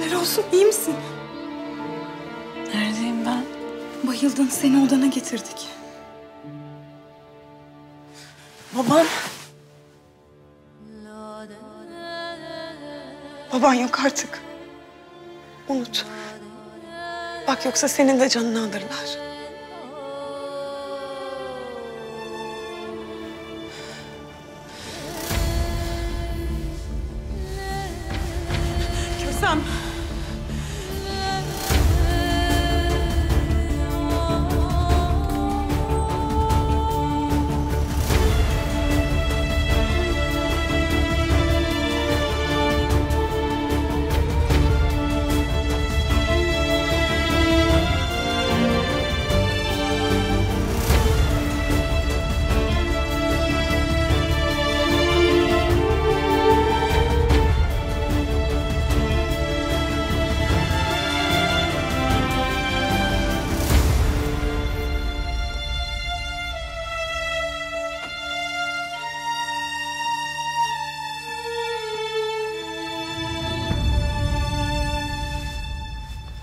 Şükürler olsun, iyi misin? Neredeyim ben? Bayıldın, seni odana getirdik. Baban. Baban yok artık. Unut. Bak yoksa senin de canını alırlar. Kösem.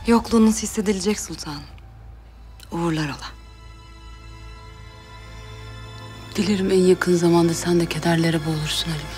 Yokluğunuz hissedilecek sultanım. Uğurlar ola. Dilerim en yakın zamanda sen de kederlere boğulursun Halime.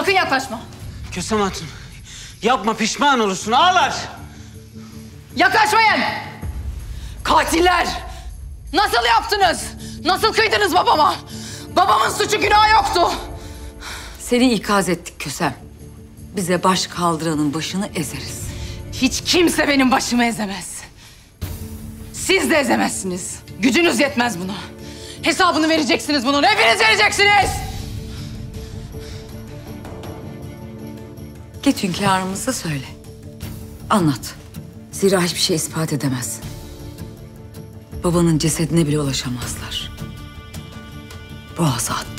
Sakın yaklaşma. Kösem Hatun, yapma, pişman olursun, ağlar. Yaklaşmayın. Katiller. Nasıl yaptınız? Nasıl kıydınız babama? Babamın suçu günahı yoktu. Seni ikaz ettik Kösem. Bize baş kaldıranın başını ezeriz. Hiç kimse benim başımı ezemez. Siz de ezemezsiniz. Gücünüz yetmez buna. Hesabını vereceksiniz bunun. Hepiniz vereceksiniz. Git hünkârımıza söyle. Anlat. Zira hiçbir şey ispat edemez. Babanın cesedine bile ulaşamazlar. Boğaza attık.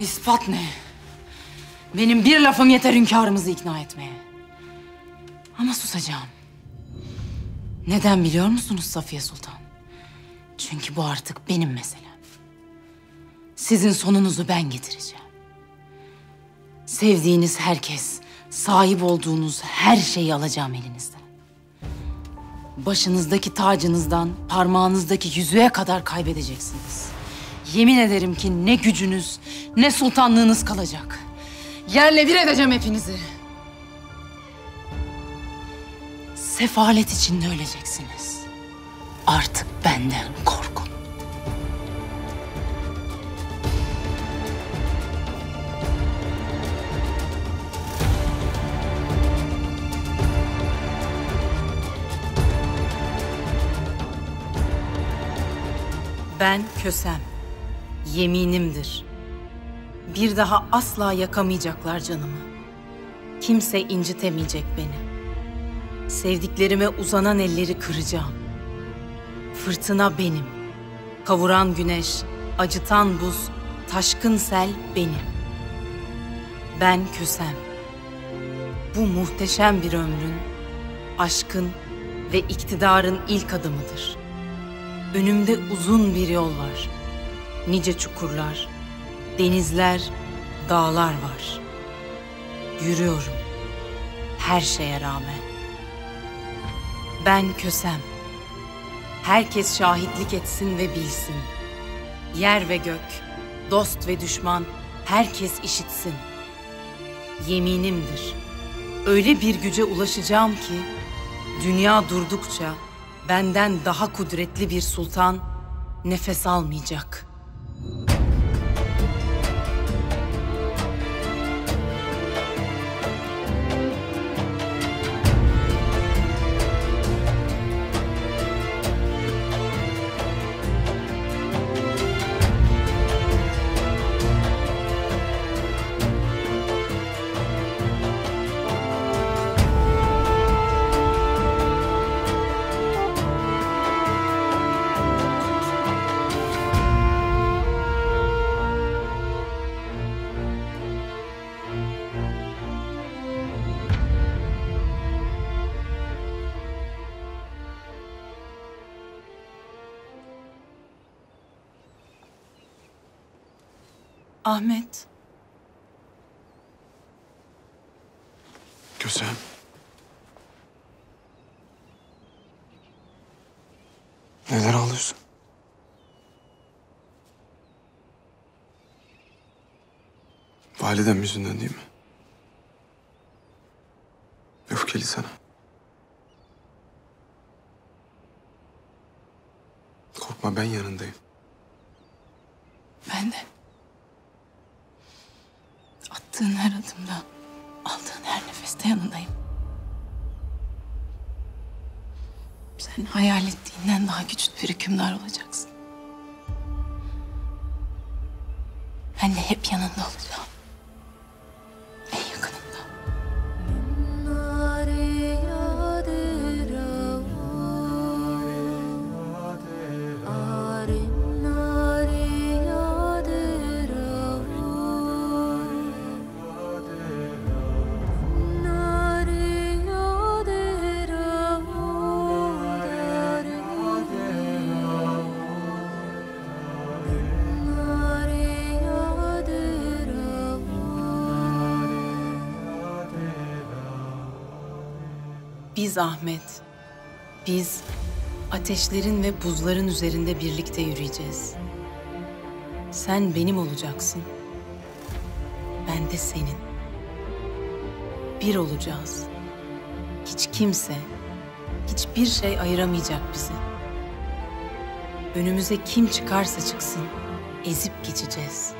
İspat ne? Benim bir lafım yeter hünkârımızı ikna etmeye. Ama susacağım. Neden biliyor musunuz Safiye Sultan? Çünkü bu artık benim meselem. Sizin sonunuzu ben getireceğim. Sevdiğiniz herkes, sahip olduğunuz her şeyi alacağım elinizden. Başınızdaki tacınızdan parmağınızdaki yüzüğe kadar kaybedeceksiniz. Yemin ederim ki ne gücünüz, ne sultanlığınız kalacak. Yerle bir edeceğim hepinizi. Sefalet içinde öleceksiniz. Artık benden korkun. Ben Kösem. Yeminimdir. Bir daha asla yakamayacaklar canımı. Kimse incitemeyecek beni. Sevdiklerime uzanan elleri kıracağım. Fırtına benim. Kavuran güneş, acıtan buz, taşkın sel benim. Ben Kösem. Bu muhteşem bir ömrün, aşkın ve iktidarın ilk adımıdır. Önümde uzun bir yol var. Nice çukurlar, denizler, dağlar var. Yürüyorum her şeye rağmen. Ben Kösem. Herkes şahitlik etsin ve bilsin. Yer ve gök, dost ve düşman herkes işitsin. Yeminimdir. Öyle bir güce ulaşacağım ki dünya durdukça benden daha kudretli bir sultan nefes almayacak. Ahmet. Kösem. Neden ağlıyorsun? Validem yüzünden değil mi? Öfkeli sana. Korkma, ben yanındayım. Ben de. Attığın her adımda, aldığın her nefeste yanındayım. Sen hayal ettiğinden daha güçlü bir hükümdar olacaksın. Ben de hep yanında olacağım. En yakınım. Biz Ahmet, biz ateşlerin ve buzların üzerinde birlikte yürüyeceğiz. Sen benim olacaksın, ben de senin. Bir olacağız. Hiç kimse, hiçbir şey ayıramayacak bizi. Önümüze kim çıkarsa çıksın, ezip geçeceğiz.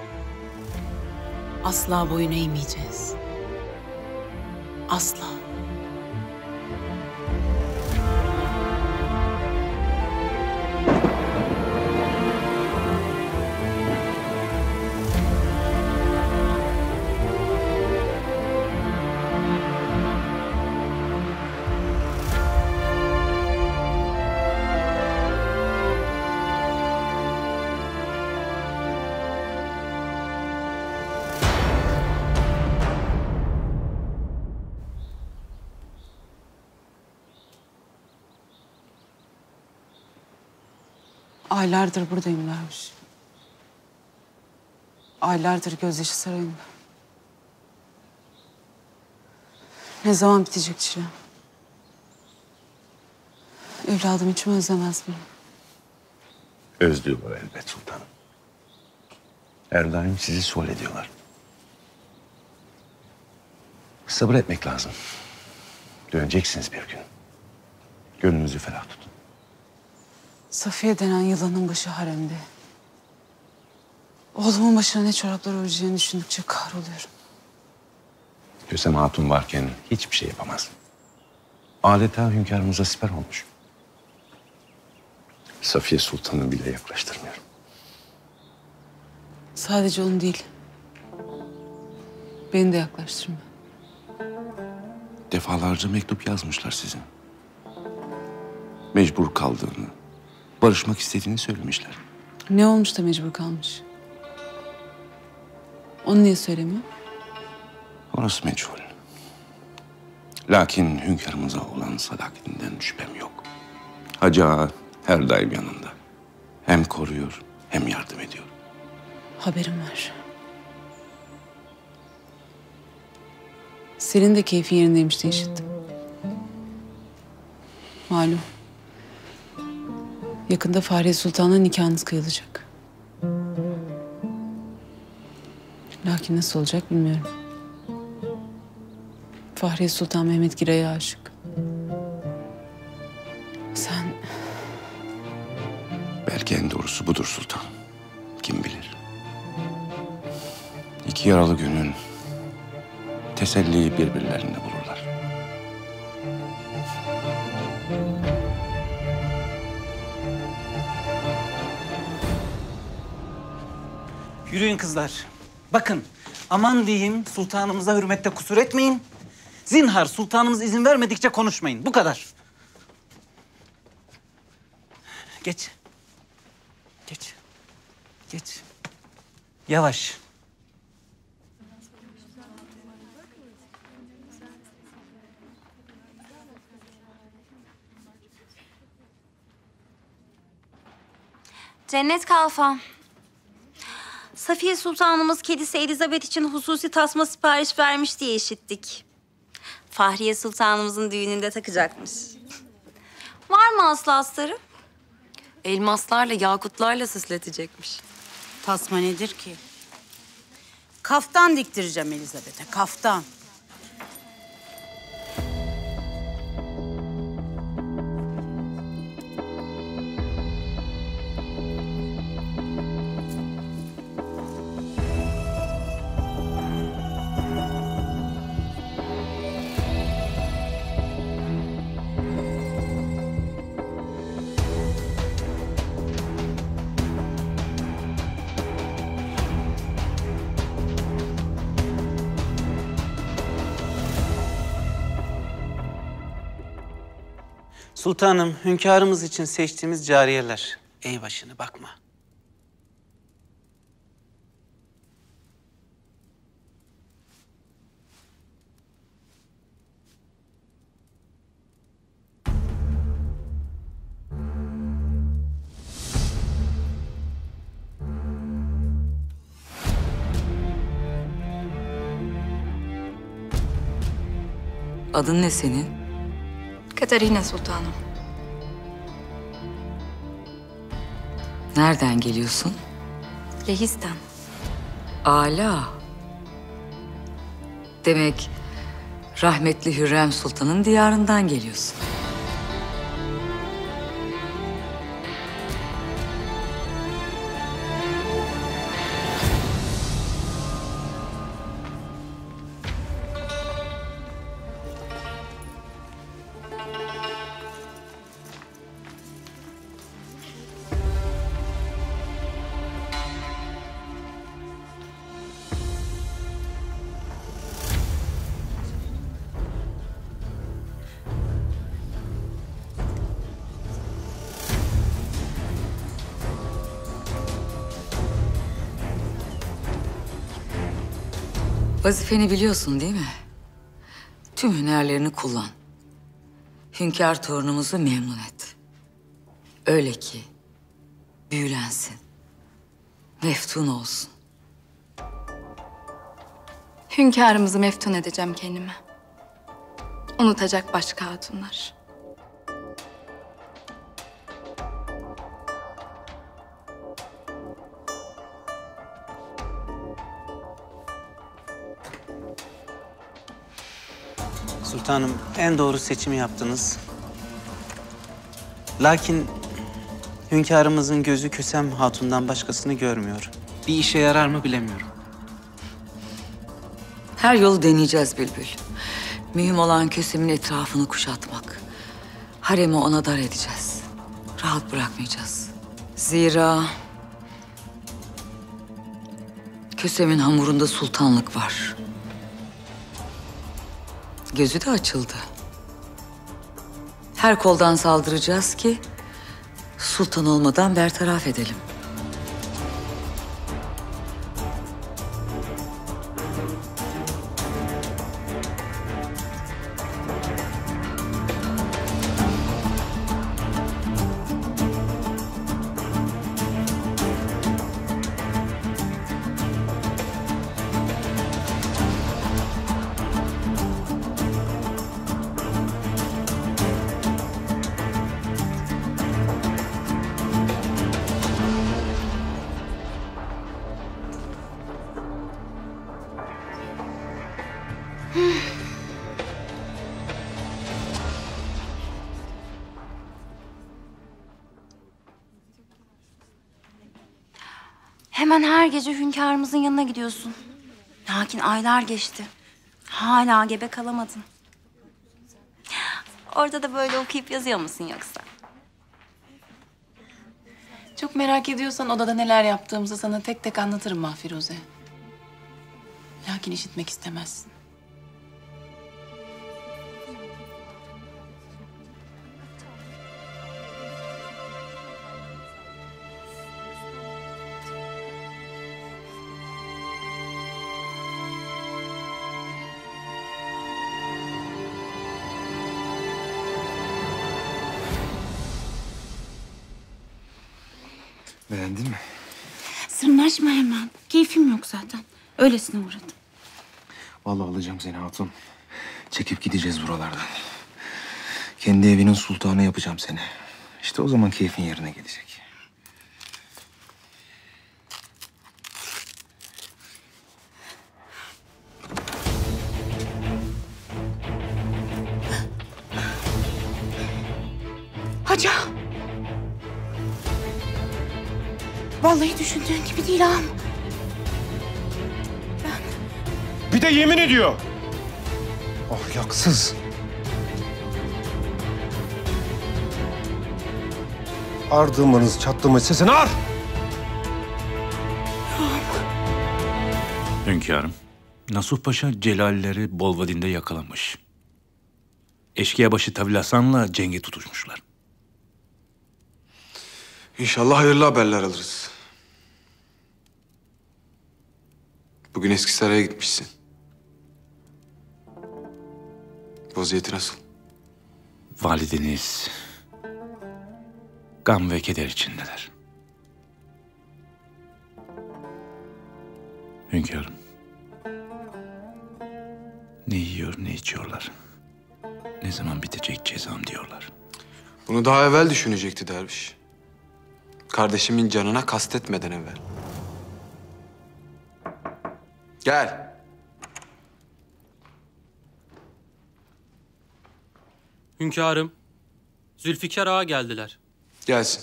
Asla boyun eğmeyeceğiz. Asla. Aylardır buradayım Derviş. Aylardır gözyaşı sarayımda. Ne zaman bitecek çile? Evladım hiç mi özlemez beni? Özlüyorlar elbet sultanım. Her daim sizi sual ediyorlar. Sabır etmek lazım. Döneceksiniz bir gün. Gönlünüzü ferah tutun. Safiye denen yılanın başı haremde. Oğlumun başına ne çoraplar öreceğini düşündükçe kahroluyorum. Kösem Hatun varken hiçbir şey yapamaz. Adeta hünkârımıza siper olmuş. Safiye Sultan'ı bile yaklaştırmıyorum. Sadece onu değil, beni de yaklaştırma. Defalarca mektup yazmışlar size. Mecbur kaldığını, barışmak istediğini söylemişler. Ne olmuş da mecbur kalmış? Onu niye söylemiyor? Orası meçhul. Lakin hünkârımıza olan sadakatinden şüphem yok. Hacı Ağa her daim yanında. Hem koruyor hem yardım ediyor. Haberim var. Senin de keyfin yerindeymiş diye işittim. Malum. Yakında Fahriye Sultan'la nikahınız kıyılacak. Lakin nasıl olacak bilmiyorum. Fahriye Sultan Mehmet Giray'a aşık. Sen... Belki en doğrusu budur sultan. Kim bilir. İki yaralı gönül teselliyi birbirlerinde bulurlar. Yürüyün kızlar. Bakın, aman diyeyim, sultanımıza hürmette kusur etmeyin. Zinhar sultanımız izin vermedikçe konuşmayın. Bu kadar. Geç. Geç. Geç. Yavaş. Cennet Kalfa. Safiye Sultanımız kedisi Elizabeth için hususi tasma sipariş vermiş diye işittik. Fahriye Sultanımızın düğününde takacakmış. Var mı aslı astarı? Elmaslarla, yakutlarla süsletecekmiş. Tasma nedir ki? Kaftan diktireceğim Elizabeth'e, kaftan. Sultanım, hünkârımız için seçtiğimiz cariyeler. Ey başını bakma. Adın ne senin? Katerina Sultanım. Nereden geliyorsun? Lehistan. Âlâ. Demek rahmetli Hürrem Sultan'ın diyarından geliyorsun. Vazifeni biliyorsun değil mi? Tüm hünerlerini kullan. Hünkâr torunumuzu memnun et. Öyle ki büyülensin. Meftun olsun. Hünkârımızı meftun edeceğim kendime. Unutacak başka hatunlar. Sultanım, en doğru seçimi yaptınız. Lakin hünkârımızın gözü Kösem Hatun'dan başkasını görmüyor. Bir işe yarar mı bilemiyorum. Her yolu deneyeceğiz Bülbül. Mühim olan Kösem'in etrafını kuşatmak. Haremi ona dar edeceğiz. Rahat bırakmayacağız. Zira Kösem'in hamurunda sultanlık var. Gözü de açıldı. Her koldan saldıracağız ki sultan olmadan bertaraf edelim. Hemen her gece hünkârımızın yanına gidiyorsun. Lakin aylar geçti. Hala gebe kalamadın. Orada da böyle okuyup yazıyor musun yoksa? Çok merak ediyorsan odada neler yaptığımızı sana tek tek anlatırım Mahfiruze. Lakin işitmek istemezsin. Beğendin mi? Sırnaşma hemen. Keyfim yok zaten. Öylesine uğradım. Vallahi alacağım seni hatun. Çekip gideceğiz buralardan. Kendi evinin sultanı yapacağım seni. İşte o zaman keyfin yerine gelecek. Hacı Ağa! Vallahi düşündüğün gibi değil ağam. Bir de yemin ediyor. Ahlaksız. Ardımınız çatlamış sesini ar! Hünkârım, Nasuh Paşa celalleri Bolvadin'de yakalanmış. Eşkıyabaşı Tavil Hasan'la cenge tutuşmuşlar. İnşallah hayırlı haberler alırız. Bugün eski saraya gitmişsin. Vaziyeti nasıl? Valideniz gam ve keder içindeler. Hünkârım. Ne yiyor, ne içiyorlar, Ne zaman bitecek cezam diyorlar. Bunu daha evvel düşünecekti derviş. Kardeşimin canına kastetmeden evvel. Gel. Hünkârım, Zülfikar Ağa geldiler. Gelsin.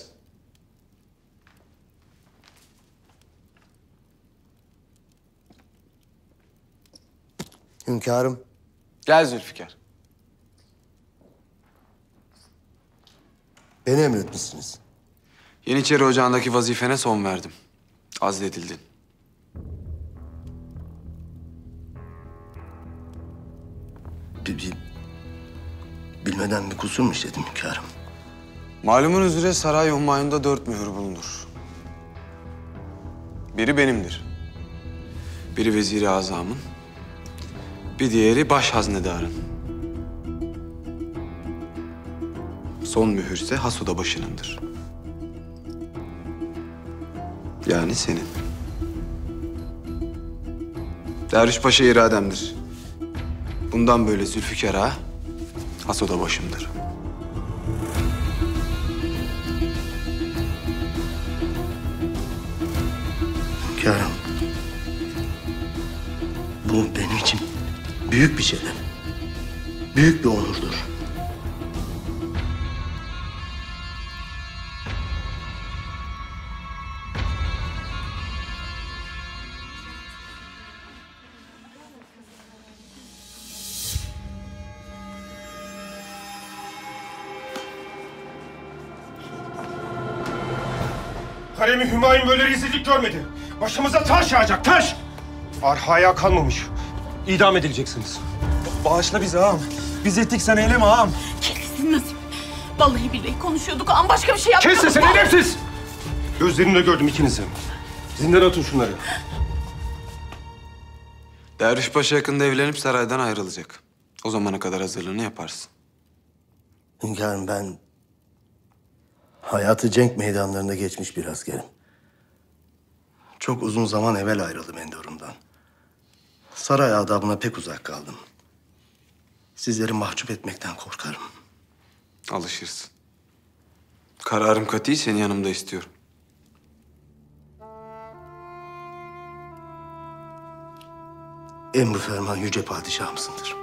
Hünkârım. Gel Zülfikar. Beni emretmişsiniz. Yeniçeri Ocağı'ndaki vazifene son verdim. Azledildin. Bilmeden bir kusur mu işledim hünkârım? Malumun üzere saray humayunda 4 mühür bulunur. Biri benimdir. Biri Vezir-i Azam'ın. Bir diğeri baş haznedarın. Son mühür ise hasuda başınındır. Yani senin. Derviş Paşa irademdir. Bundan böyle Zülfikar Ağa, hasuda başımdır. Hünkârım, bu benim için büyük bir şeref, büyük bir onurdur. Kalem-i Hümayun böyle rezillik görmedi. Başımıza taş yağacak, taş! Arhaya kalmamış. İdam edileceksiniz. Bağışla bizi ağam. Biz ettik, sen eyleme ağam. Kes sesini Nasip. Vallahi billahi konuşuyorduk ağam, başka bir şey yapmıyorduk. Kes sesini edepsiz! Gözlerimle gördüm ikinizi. Zindana atın şunları. Derviş Paşa yakında evlenip saraydan ayrılacak. O zamana kadar hazırlığını yaparsın. Hünkârım ben... hayatı cenk meydanlarında geçmiş bir askerim. Çok uzun zaman evvel ayrıldım endorumdan. Saray adabına pek uzak kaldım. Sizleri mahcup etmekten korkarım. Alışırsın. Kararım kat'i, seni yanımda istiyorum. Emri ferman yüce padişahımsındır.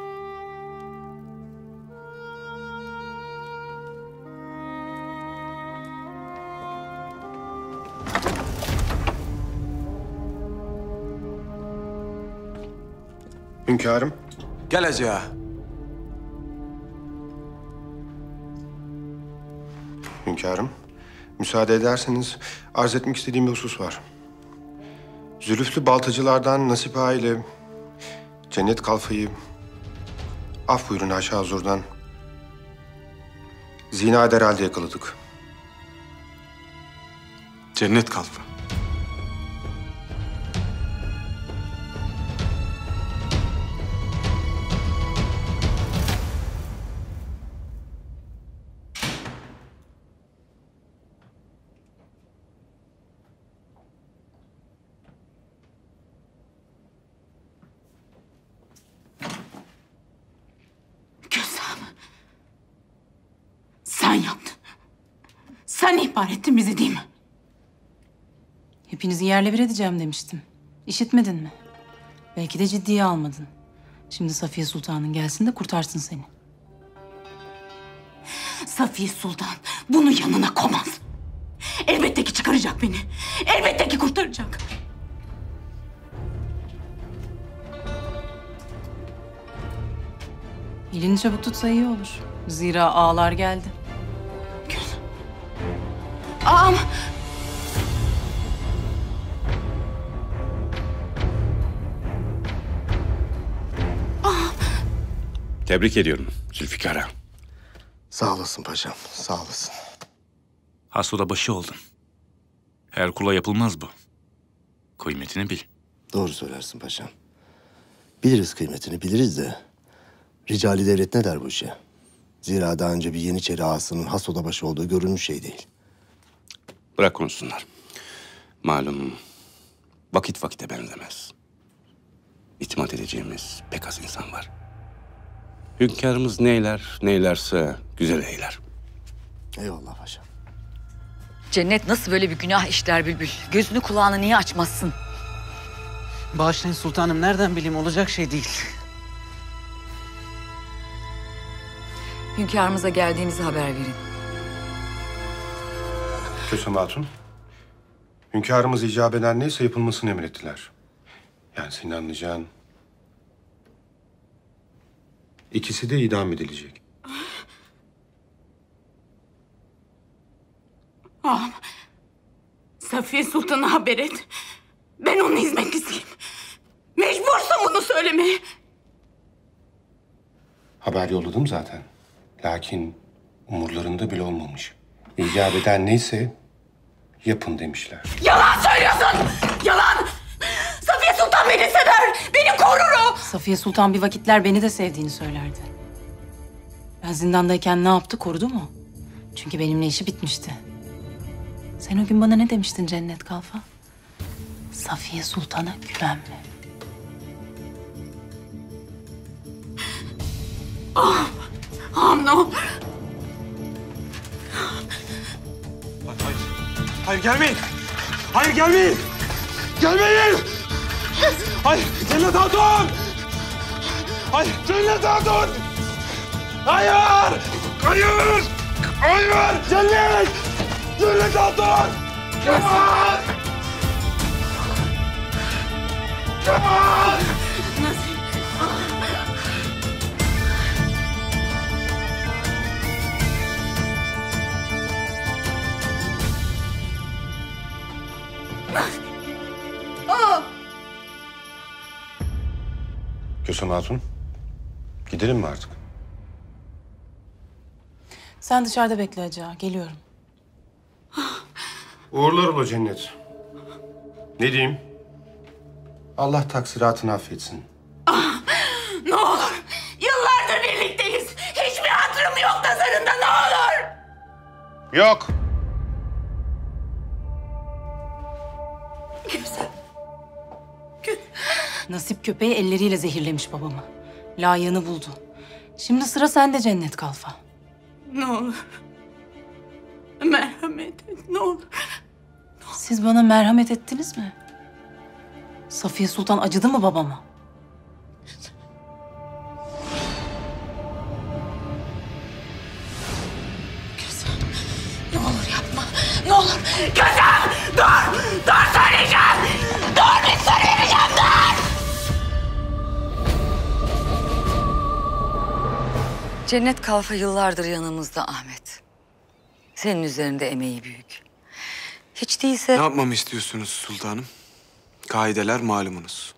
Hünkârım. Gel Hacı Ağa. Hünkârım, müsaade ederseniz arz etmek istediğim bir husus var. Zülüflü baltacılardan Nasip Ağa ile Cennet Kalfa'yı, af buyurun Hacı Huzur'dan, zina eder halde yakaladık. Cennet Kalfa. Ettin bizi değil mi? Hepinizi yerle bir edeceğim demiştim. İşitmedin mi? Belki de ciddiye almadın. Şimdi Safiye Sultan'ın gelsin de kurtarsın seni. Safiye Sultan bunu yanına koymaz. Elbette ki çıkaracak beni. Elbette ki kurtaracak. Elini çabuk tutsa iyi olur. Zira ağalar geldi. Ağam! Ağam! Tebrik ediyorum Zülfikar Ağa. Sağ olasın paşam, sağ olasın. Hasuda başı oldun. Her kula yapılmaz bu. Kıymetini bil. Doğru söylersin paşam. Biliriz kıymetini, biliriz de... Ricali devlet ne der bu işe? Zira daha önce bir Yeniçeri ağasının hasuda başı olduğu görülmüş şey değil. Bırak konuşsunlar. Malum vakit vakite benzemez. İtimat edeceğimiz pek az insan var. Hünkârımız neyler, neylerse güzel eyler. Eyvallah paşam. Cennet nasıl böyle bir günah işler Bülbül? Gözünü kulağını niye açmazsın? Bağışlayın sultanım, nereden bileyim, olacak şey değil. Hünkârımıza geldiğinizi haber verin. Kösem Hatun, hünkârımız icap eden neyse yapılmasını emrettiler. Yani senin anlayacağın... İkisi de idam edilecek. Ağam, Safiye Sultan'a haber et. Ben onun hizmetlisiyim. Mecbursun bunu söylemeye. Haber yolladım zaten. Lakin umurlarında bile olmamış. İcap eden neyse yapın demişler. Yalan söylüyorsun! Yalan! Safiye Sultan beni sever, beni korur o! Safiye Sultan bir vakitler beni de sevdiğini söylerdi. Ben zindandayken ne yaptı, korudu mu? Çünkü benimle işi bitmişti. Sen o gün bana ne demiştin Cennet Kalfa? Safiye Sultan'a güvenme. Ah! Ağam ne olur. Hayır. Hayır gelmeyin. Hayır gelmeyin. Gelmeyin. Hayır Cennet Hatun. Hayır Cennet Hatun. Hayır. Hayır. Hayır. Cennet. Cennet Hatun. Kemal. Kemal. Kösem Hatun, gidelim mi artık? Sen dışarıda bekle Hacı Ağa, geliyorum. Uğurlar ola Cennet. Ne diyeyim? Allah taksiratını affetsin. Ah, ne olur, yıllardır birlikteyiz. Hiçbir hatırım yok nazarında, ne olur. Yok. Güzel. Nasip köpeği elleriyle zehirlemiş babamı. Layığını buldu. Şimdi sıra sende Cennet Kalfa. Ne olur. Merhamet et, ne olur. Siz bana merhamet ettiniz mi? Safiye Sultan acıdı mı babama? Kösem, ne olur yapma. Ne olur. Kösem, dur! Dur söyleyeceğim! Dur, bir söyleyeceğim, dur! Cennet Kalfa yıllardır yanımızda Ahmet. Senin üzerinde emeği büyük. Hiç değilse... Ne yapmamı istiyorsunuz sultanım? Kaideler malumunuz.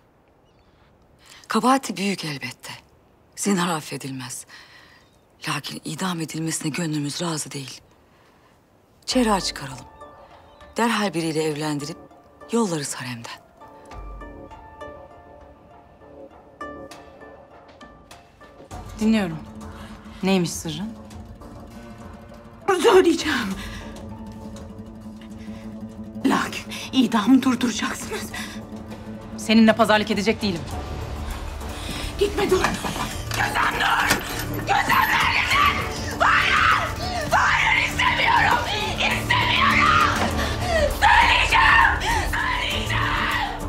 Kabahati büyük elbette. Zinhar affedilmez. Lakin idam edilmesine gönlümüz razı değil. Çerağa çıkaralım. Derhal biriyle evlendirip yollarız haremden. Dinliyorum. Neymiş sırrın? Söyleyeceğim. Lakin idamı durduracaksınız. Seninle pazarlık edecek değilim. Gitme, dur. Kösem dur! Kösem nereden? Hayır! Hayır, istemiyorum! İstemiyorum! Söyleyeceğim! Söyleyeceğim!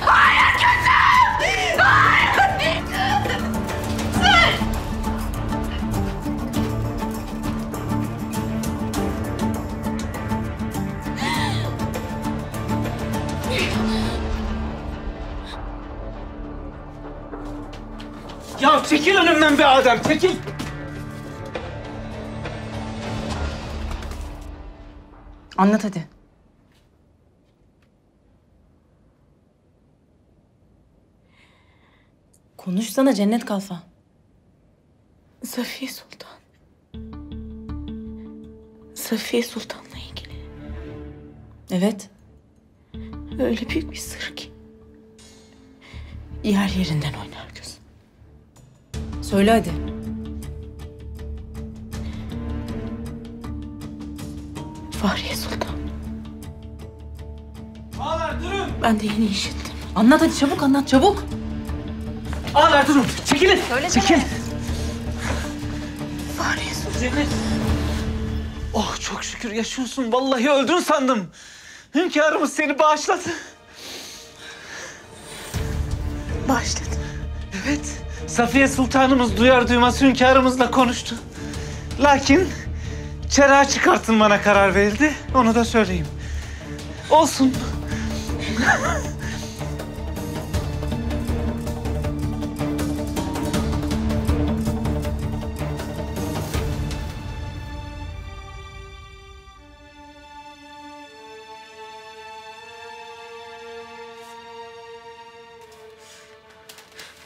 Hayır Kösem! Hayır! Ya çekil önümden be Adem, çekil! Anlat hadi. Konuşsana Cennet Kalfa. Safiye Sultan. Safiye Sultan'la ilgili. Evet. Öyle büyük bir sır ki. Yer yerinden oynar gözüm. Söyle hadi. Fahriye Sultan. Ağalar durun. Ben de yeni işittim. Anlat hadi, çabuk anlat, çabuk. Ağlar durun. Çekilin. Söylesene. Çekil. Fahriye Sultan. Cennet. Oh çok şükür yaşıyorsun. Vallahi öldün sandım. Hünkârımız seni bağışladı. Bağışladı. Evet. Safiye Sultanımız duyar duymaz hünkârımızla konuştu. Lakin çerağı çıkartın bana karar verildi. Onu da söyleyeyim. Olsun.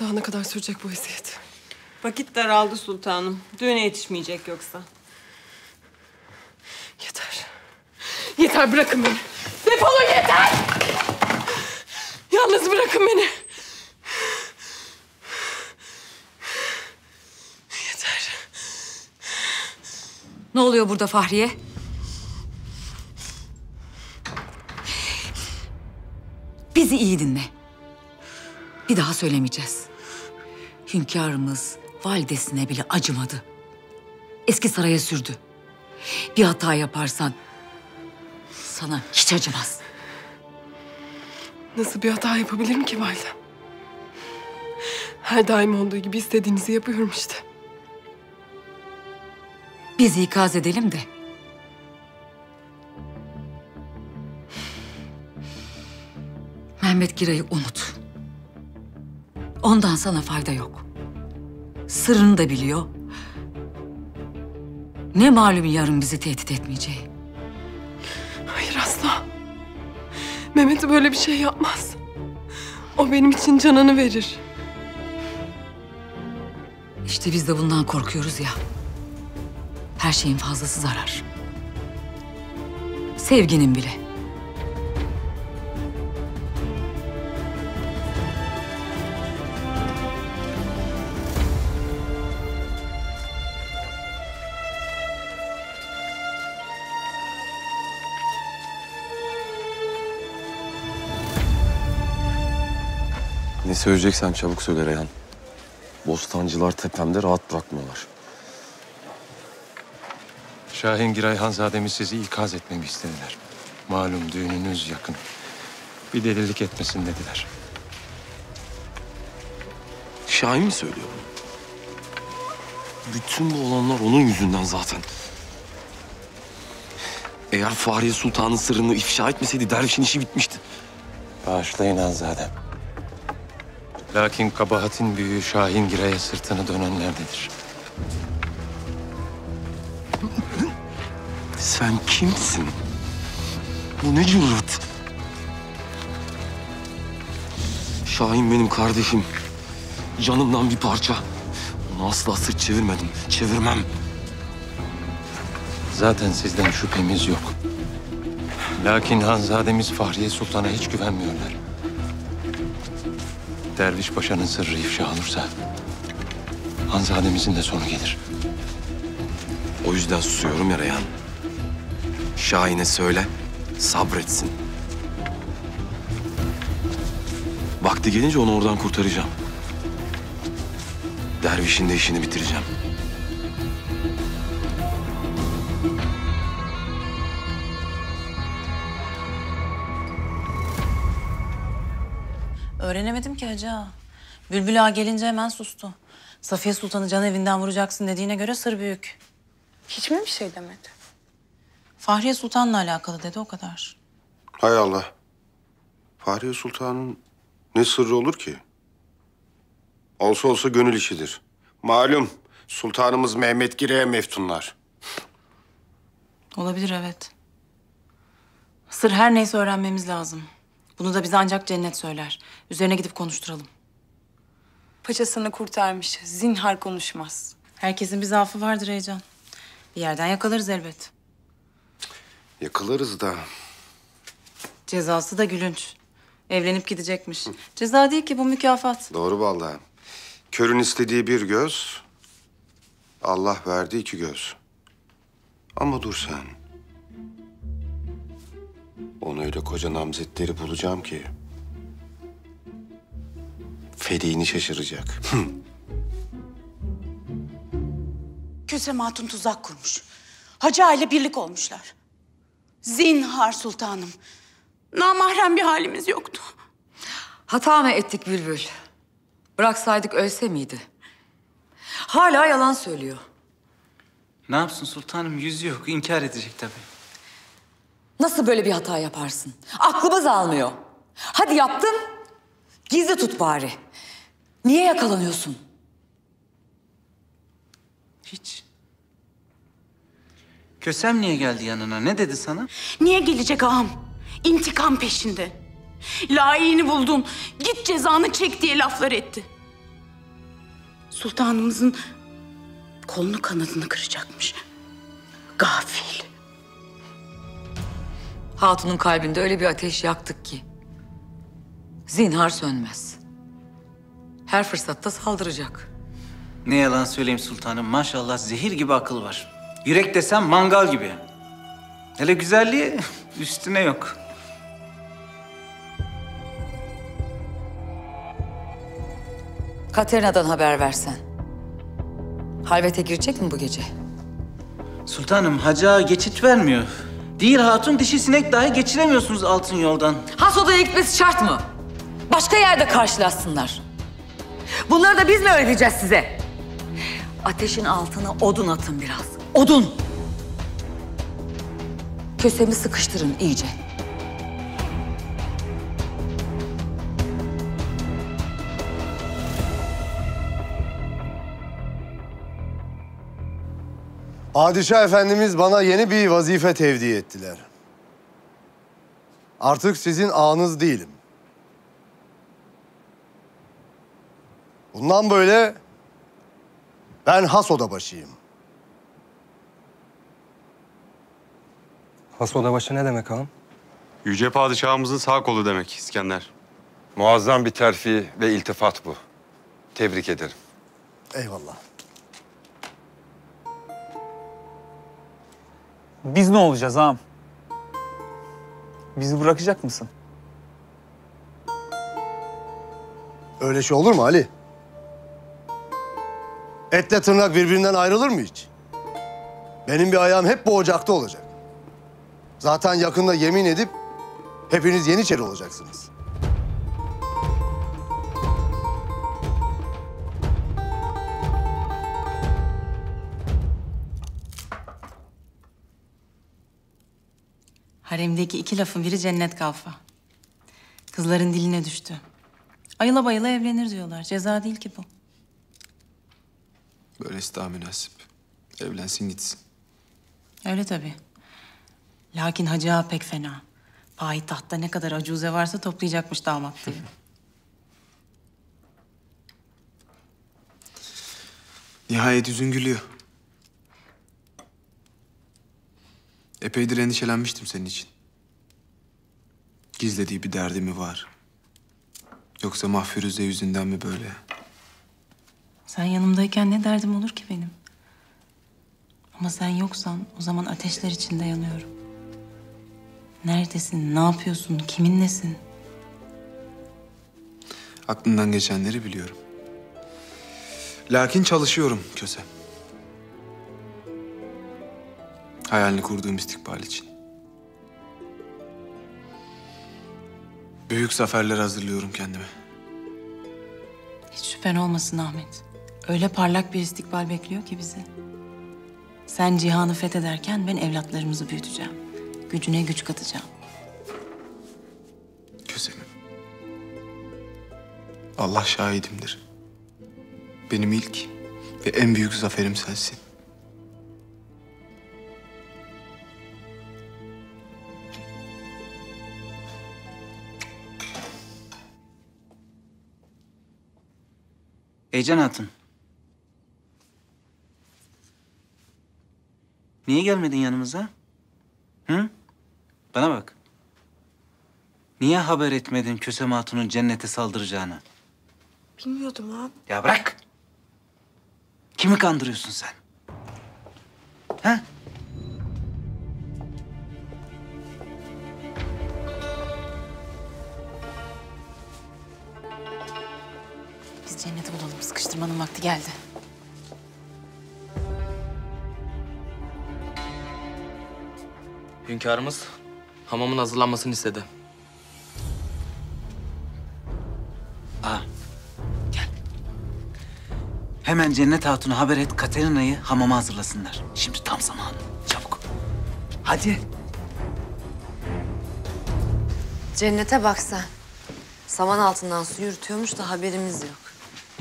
Daha ne kadar sürecek bu eziyet? Vakit daraldı sultanım. Düğüne yetişmeyecek yoksa. Yeter. Yeter, bırakın beni. Defolun yeter! Yalnız bırakın beni. Yeter. Ne oluyor burada Fahriye? Bizi iyi dinle. Bir daha söylemeyeceğiz. Hünkârımız validesine bile acımadı. Eski saraya sürdü. Bir hata yaparsan sana hiç acımaz. Nasıl bir hata yapabilirim ki validem? Her daim olduğu gibi istediğinizi yapıyorum işte. Bizi ikaz edelim de. Mehmet Giray'ı unut. Ondan sana fayda yok. Sırrını da biliyor. Ne malum yarın bizi tehdit etmeyeceği. Hayır asla. Mehmet böyle bir şey yapmaz. O benim için canını verir. İşte biz de bundan korkuyoruz ya. Her şeyin fazlası zarar. Sevginin bile. Ne söyleyeceksen çabuk söyle Reyhan. Bostancılar tepemde rahat bırakmıyorlar. Şahin Giray Hanzademiz sizi ikaz etmemi istediler. Malum düğününüz yakın. Bir delilik etmesin dediler. Şahin mi söylüyor? Bütün bu olanlar onun yüzünden zaten. Eğer Fahriye Sultan'ın sırrını ifşa etmeseydi dervişin işi bitmişti. Bağışlayın Hanzadem. Lakin kabahatin büyüğü Şahin Giray'a sırtını dönenlerdedir. Sen kimsin? Bu ne cüret? Şahin benim kardeşim. Canımdan bir parça. Ona asla sırt çevirmedim. Çevirmem. Zaten sizden şüphemiz yok. Lakin Hanzademiz Fahriye Sultan'a hiç güvenmiyorlar. Derviş Paşa'nın sırrı ifşa olursa Hanzademizin de sonu gelir. O yüzden susuyorum ya Reyhan. Şahin'e söyle, sabretsin. Vakti gelince onu oradan kurtaracağım. Derviş'in de işini bitireceğim. Öğrenemedim ki Hacı Ağa. Bülbül Ağa gelince hemen sustu. Safiye Sultan'ı can evinden vuracaksın dediğine göre sır büyük. Hiç mi bir şey demedi? Fahriye Sultan'la alakalı dedi, o kadar. Hay Allah. Fahriye Sultan'ın ne sırrı olur ki? Olsa olsa gönül işidir. Malum Sultanımız Mehmet Giray'a meftunlar. Olabilir, evet. Sır her neyse öğrenmemiz lazım. Bunu da bize ancak cennet söyler. Üzerine gidip konuşturalım. Paçasını kurtarmış. Zinhar konuşmaz. Herkesin bir zaafı vardır Reyhan. Bir yerden yakalarız elbet. Yakalarız da. Cezası da gülünç. Evlenip gidecekmiş. Hı. Ceza değil ki bu, mükafat. Doğru vallahi. Körün istediği bir göz, Allah verdi iki göz. Ama dur sen. Onu öyle koca namzetleri bulacağım ki fediğini şaşıracak. Kösem Hatun tuzak kurmuş. Hacı Ağa ile birlik olmuşlar. Zinhar sultanım. Namahrem bir halimiz yoktu. Hata mı ettik Bülbül? Bıraksaydık ölse miydi? Hala yalan söylüyor. Ne yapsın sultanım? Yüzü yok. İnkar edecek tabii. Nasıl böyle bir hata yaparsın? Aklımız almıyor. Hadi yaptın. Gizli tut bari. Niye yakalanıyorsun? Hiç. Kösem niye geldi yanına? Ne dedi sana? Niye gelecek ağam? İntikam peşinde. Layığını buldun. Git cezanı çek diye laflar etti. Sultanımızın kolunu kanadını kıracakmış. Gafil. Hatun'un kalbinde öyle bir ateş yaktık ki zinhar sönmez. Her fırsatta saldıracak. Ne yalan söyleyeyim sultanım. Maşallah zehir gibi akıl var. Yürek desem mangal gibi. Hele güzelliği üstüne yok. Katerina'dan haber versen. Halvete girecek mi bu gece? Sultanım, Hacı Ağa geçit vermiyor. Değil hatun, dişi sinek dahi geçiremiyorsunuz altın yoldan. Has odaya gitmesi şart mı? Başka yerde karşılaşsınlar. Bunları da biz mi öğreteceğiz size? Ateşin altına odun atın biraz. Odun! Kösemi sıkıştırın iyice. Padişah Efendimiz bana yeni bir vazife tevdi ettiler. Artık sizin ağanız değilim. Bundan böyle ben has odabaşıyım. Has odabaşı ne demek ağam? Yüce Padişahımızın sağ kolu demek İskender. Muazzam bir terfi ve iltifat bu. Tebrik ederim. Eyvallah. Biz ne olacağız ağam? Bizi bırakacak mısın? Öyle şey olur mu Ali? Etle tırnak birbirinden ayrılır mı hiç? Benim bir ayağım hep bu ocakta olacak. Zaten yakında yemin edip hepiniz Yeniçeri olacaksınız. Haremdeki iki lafın biri Cennet Kalfa. Kızların diline düştü. Ayıla bayıla evlenir diyorlar. Ceza değil ki bu. Böylesi daha münasip. Evlensin gitsin. Öyle tabii. Lakin Hacı Ağa pek fena. Payitahtta ne kadar acuze varsa toplayacakmış damat diye. Nihayet yüzün gülüyor. Epeydir endişelenmiştim senin için. Gizlediği bir derdi mi var? Yoksa Mahfiruze yüzünden mi böyle? Sen yanımdayken ne derdim olur ki benim? Ama sen yoksan o zaman ateşler içinde yanıyorum. Neredesin, ne yapıyorsun, kiminlesin? Aklından geçenleri biliyorum. Lakin çalışıyorum Kösem. Hayalini kurduğum istikbal için. Büyük zaferler hazırlıyorum kendime. Hiç şüphen olmasın Ahmet. Öyle parlak bir istikbal bekliyor ki bizi. Sen cihanı fethederken ben evlatlarımızı büyüteceğim. Gücüne güç katacağım. Kösemim. Allah şahidimdir. Benim ilk ve en büyük zaferim sensin. Ece Hatun. Niye gelmedin yanımıza? Hı? Bana bak. Niye haber etmedin Kösem Hatun'un cennete saldıracağını? Bilmiyordum abi. Ya bırak. Kimi kandırıyorsun sen? Ha? Biraz cenneti bulalım. Sıkıştırmanın vakti geldi. Hünkârımız hamamın hazırlanmasını istedi. Ağa, gel. Hemen Cennet Hatun'a haber et, Katerina'yı hamama hazırlasınlar. Şimdi tam zamanı. Çabuk. Hadi. Cennete baksan. Saman altından su yürütüyormuş da haberimiz yok.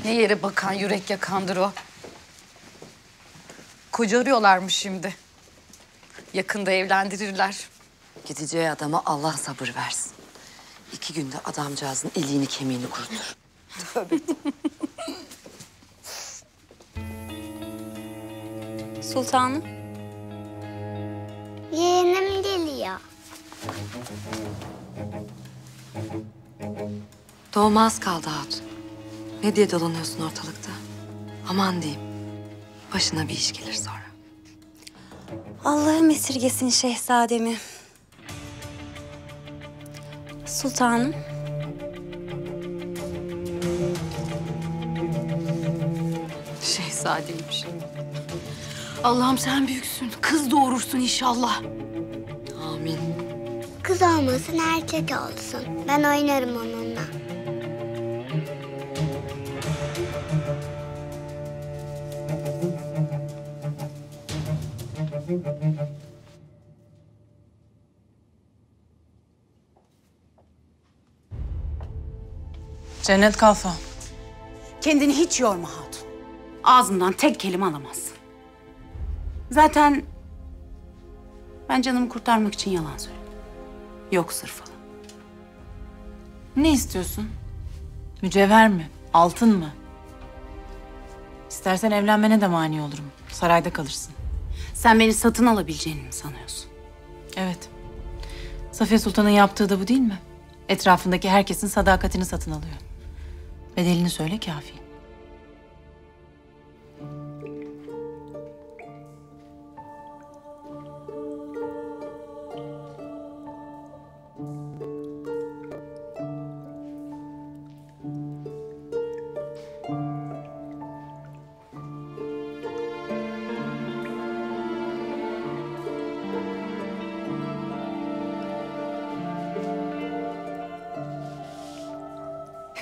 Ne yere bakan yürek yakandır o. Kocarıyorlarmış şimdi. Yakında evlendirirler. Gideceği adama Allah sabır versin. 2 günde adamcağızın iliğini kemiğini kurutur. Tövbe. Sultanım. Yeğenim geliyor. Doğuma az kaldı hatun. Ne diye dolanıyorsun ortalıkta? Aman diyeyim. Başına bir iş gelir sonra. Allah'ım esirgesin şehzademi. Sultanım. Şehzadeymiş. Allah'ım sen büyüksün. Kız doğurursun inşallah. Amin. Kız olmasın, erkek olsun. Ben oynarım onunla. Cennet Kalfa. Kendini hiç yorma hatun. Ağzımdan tek kelime alamazsın. Zaten ben canımı kurtarmak için yalan söyledim. Yok sırf falan. Ne istiyorsun? Mücevher mi? Altın mı? İstersen evlenmene de mani olurum. Sarayda kalırsın. Sen beni satın alabileceğini mi sanıyorsun? Evet. Safiye Sultan'ın yaptığı da bu değil mi? Etrafındaki herkesin sadakatini satın alıyor. Bedelini söyle kafi.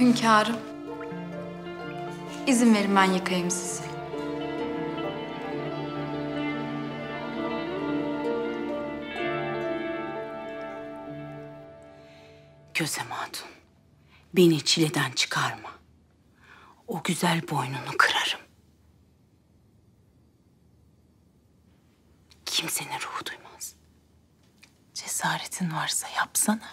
Hünkârım, izin verin ben yıkayayım sizi. Kösem Hatun, beni çileden çıkarma. O güzel boynunu kırarım. Kimsenin ruhu duymaz. Cesaretin varsa yapsana.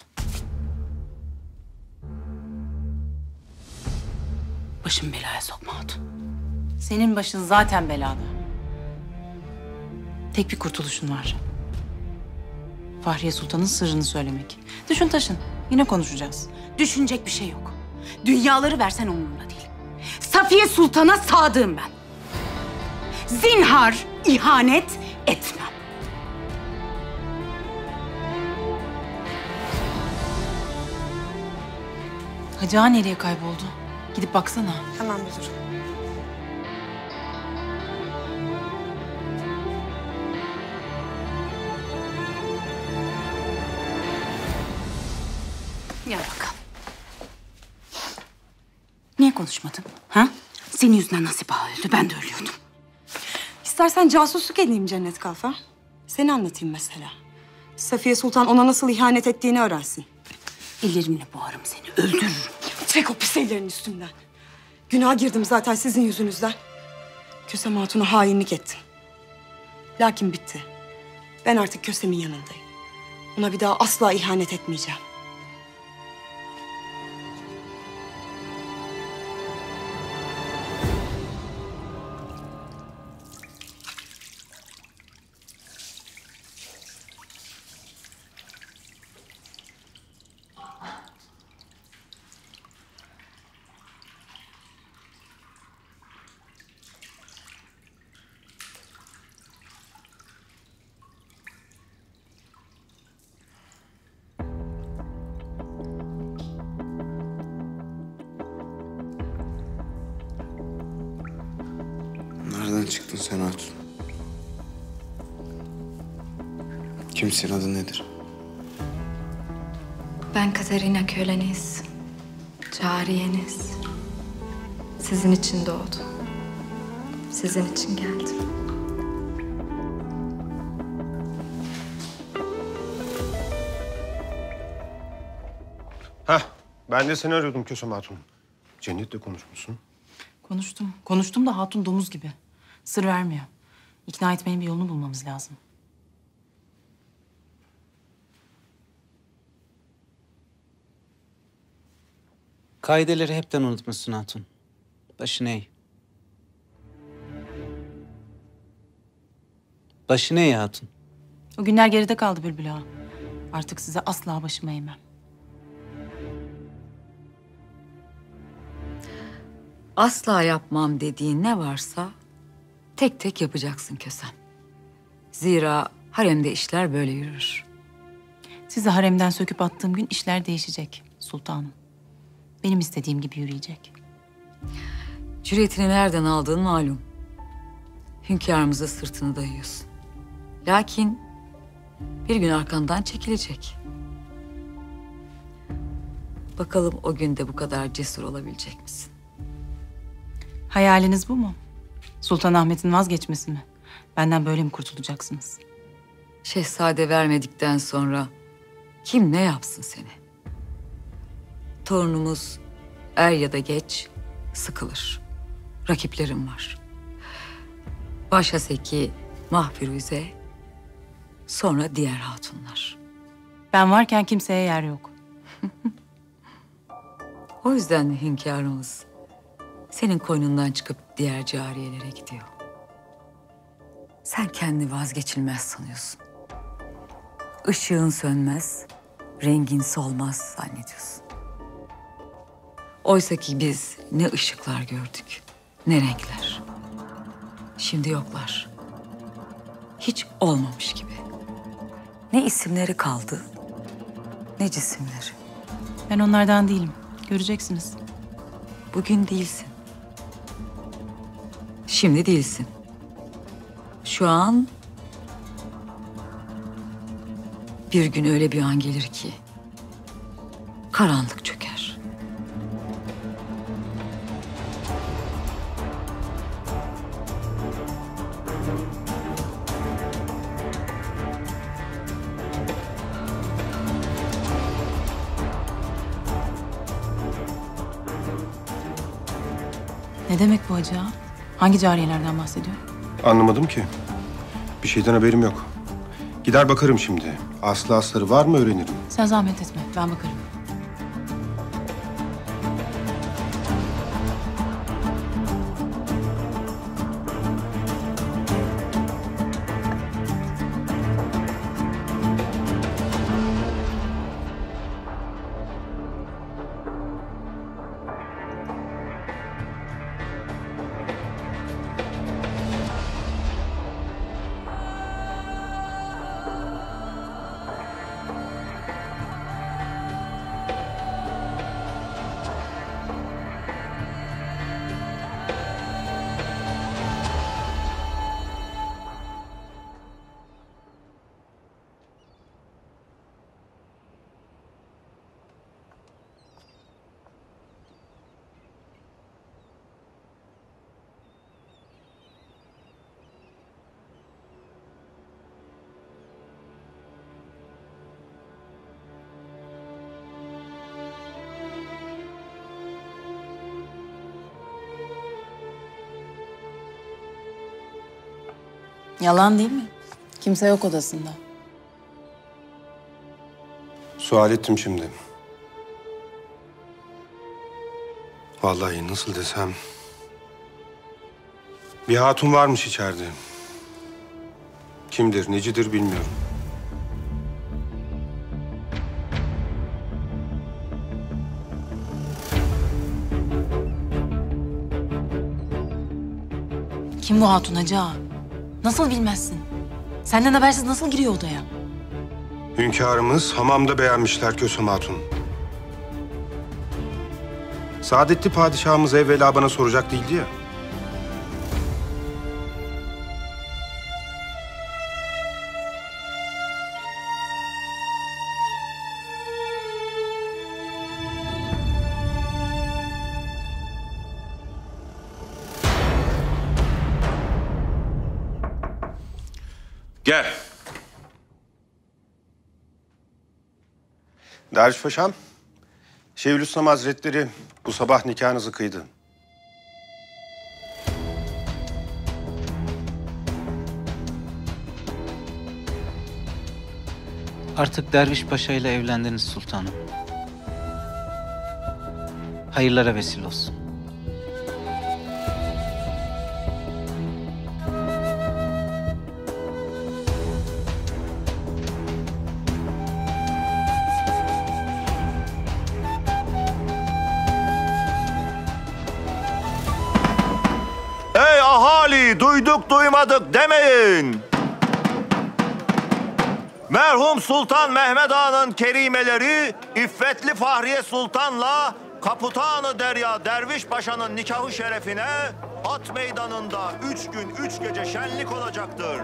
Başımı belaya sokma hatun. Senin başın zaten belada. Tek bir kurtuluşun var. Fahriye Sultan'ın sırrını söylemek. Düşün taşın, yine konuşacağız. Düşünecek bir şey yok. Dünyaları versen umurumda değil. Safiye Sultan'a sadığım ben. Zinhar ihanet etmem. Hacı Ağa nereye kayboldu? Gidip baksana. Hemen bulurum. Gel bakalım. Niye konuşmadın? Ha? Senin yüzünden Nasip Ağa öldü. Ben de ölüyordum. İstersen casusluk edeyim Cennet Kalfa. Seni anlatayım mesela. Safiye Sultan ona nasıl ihanet ettiğini öğrensin. Ellerimle boğarım seni. Öldürürüm. Çek o pis ellerin üstünden. Günaha girdim zaten sizin yüzünüzden. Kösem Hatun'a hainlik ettim. Lakin bitti. Ben artık Kösem'in yanındayım. Ona bir daha asla ihanet etmeyeceğim. Sen Hatun. Kimsin, adın nedir? Ben Katerina, köleniz, cariyeniz. Sizin için doğdum. Sizin için geldim. Hah, ben de seni arıyordum Kösem Hatun. Cennet'le konuşmuşsun. Konuştum. Konuştum da Hatun domuz gibi. Sır vermiyor. İkna etmenin bir yolunu bulmamız lazım. Kaideleri hepten unutmuşsun Hatun. Başına eğ. Başına eğ Hatun. O günler geride kaldı Bülbül Ağa. Artık size asla başıma eğmem. Asla yapmam dediğin ne varsa tek tek yapacaksın Kösem. Zira haremde işler böyle yürür. Sizi haremden söküp attığım gün işler değişecek sultanım. Benim istediğim gibi yürüyecek. Cüretini nereden aldığın malum. Hünkârımıza sırtını dayıyorsun. Lakin bir gün arkandan çekilecek. Bakalım o gün de bu kadar cesur olabilecek misin? Hayaliniz bu mu? Sultan Ahmet'in vazgeçmesi mi? Benden böyle mi kurtulacaksınız? Şehzade vermedikten sonra kim ne yapsın seni? Torunumuz er ya da geç sıkılır. Rakiplerim var. Başhaseki Mahfiruze, sonra diğer hatunlar. Ben varken kimseye yer yok. O yüzden hünkârımız senin koynundan çıkıp diğer cariyelere gidiyor. Sen kendini vazgeçilmez sanıyorsun. Işığın sönmez, rengin solmaz zannediyorsun. Oysa ki biz ne ışıklar gördük, ne renkler. Şimdi yoklar. Hiç olmamış gibi. Ne isimleri kaldı, ne cisimleri. Ben onlardan değilim, göreceksiniz. Bugün değilsin. Şimdi değilsin. Şu an... Bir gün öyle bir an gelir ki... Karanlık çöker. Ne demek bu Hacı Ağa? Hangi cariyelerden bahsediyor? Anlamadım ki. Bir şeyden haberim yok. Gider bakarım şimdi. Aslı asları var mı öğrenirim. Sen zahmet etme. Ben bakarım. Yalan değil mi? Kimse yok odasında. Sual ettim şimdi. Vallahi nasıl desem... Bir hatun varmış içeride. Kimdir, necidir bilmiyorum. Kim bu hatun Hacı Ağa? Nasıl bilmezsin? Senden habersiz nasıl giriyor odaya? Hünkârımız hamamda beğenmişler Kösem Hatun. Saadetli padişahımız evvela bana soracak değildi ya. Gel. Derviş Paşam, Şeyhülislam Hazretleri bu sabah nikahınızı kıydı. Artık Derviş Paşa ile evlendiniz sultanım. Hayırlara vesile olsun. Ey ahali, duyduk duymadık demeyin. Merhum Sultan Mehmet Ağa'nın kerimeleri, İffetli Fahriye Sultan'la Kaputanı Derya Derviş Paşa'nın nikahı şerefine at meydanında 3 gün 3 gece şenlik olacaktır.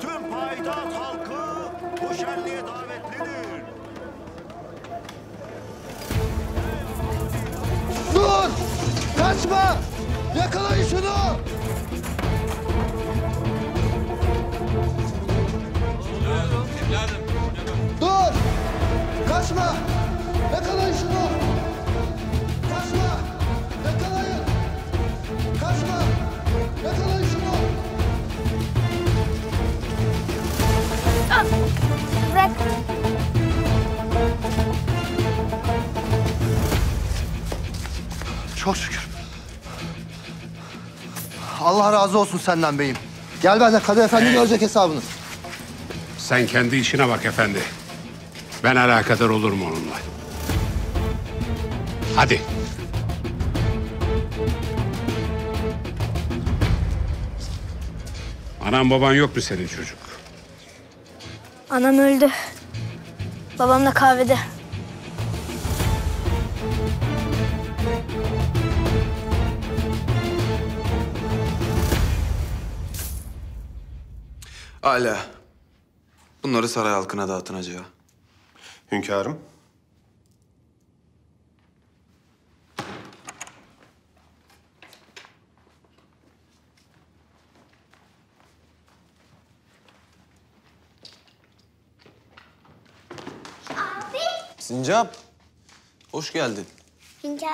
Tüm payitaht halkı bu şenliğe davetlidir. Dur! Kaçma! Yakalayın şunu! Dur! Kaçma! Yakalayın şunu! Kaçma! Yakalayın! Kaçma! Yakalayın şunu! Ah! Bırak! Çok şükür. Allah razı olsun senden beyim. Gel ben de Kadı Efendi görecek hesabını. Sen kendi işine bak efendi. Ben alakadar olurum onunla. Hadi. Anan baban yok mu senin çocuk? Anam öldü. Babam da kahvede. Âlâ. Bunları saray halkına dağıtın Hacı Ağa. Hünkârım. Abi. Sincap. Hoş geldin. Hünkârım.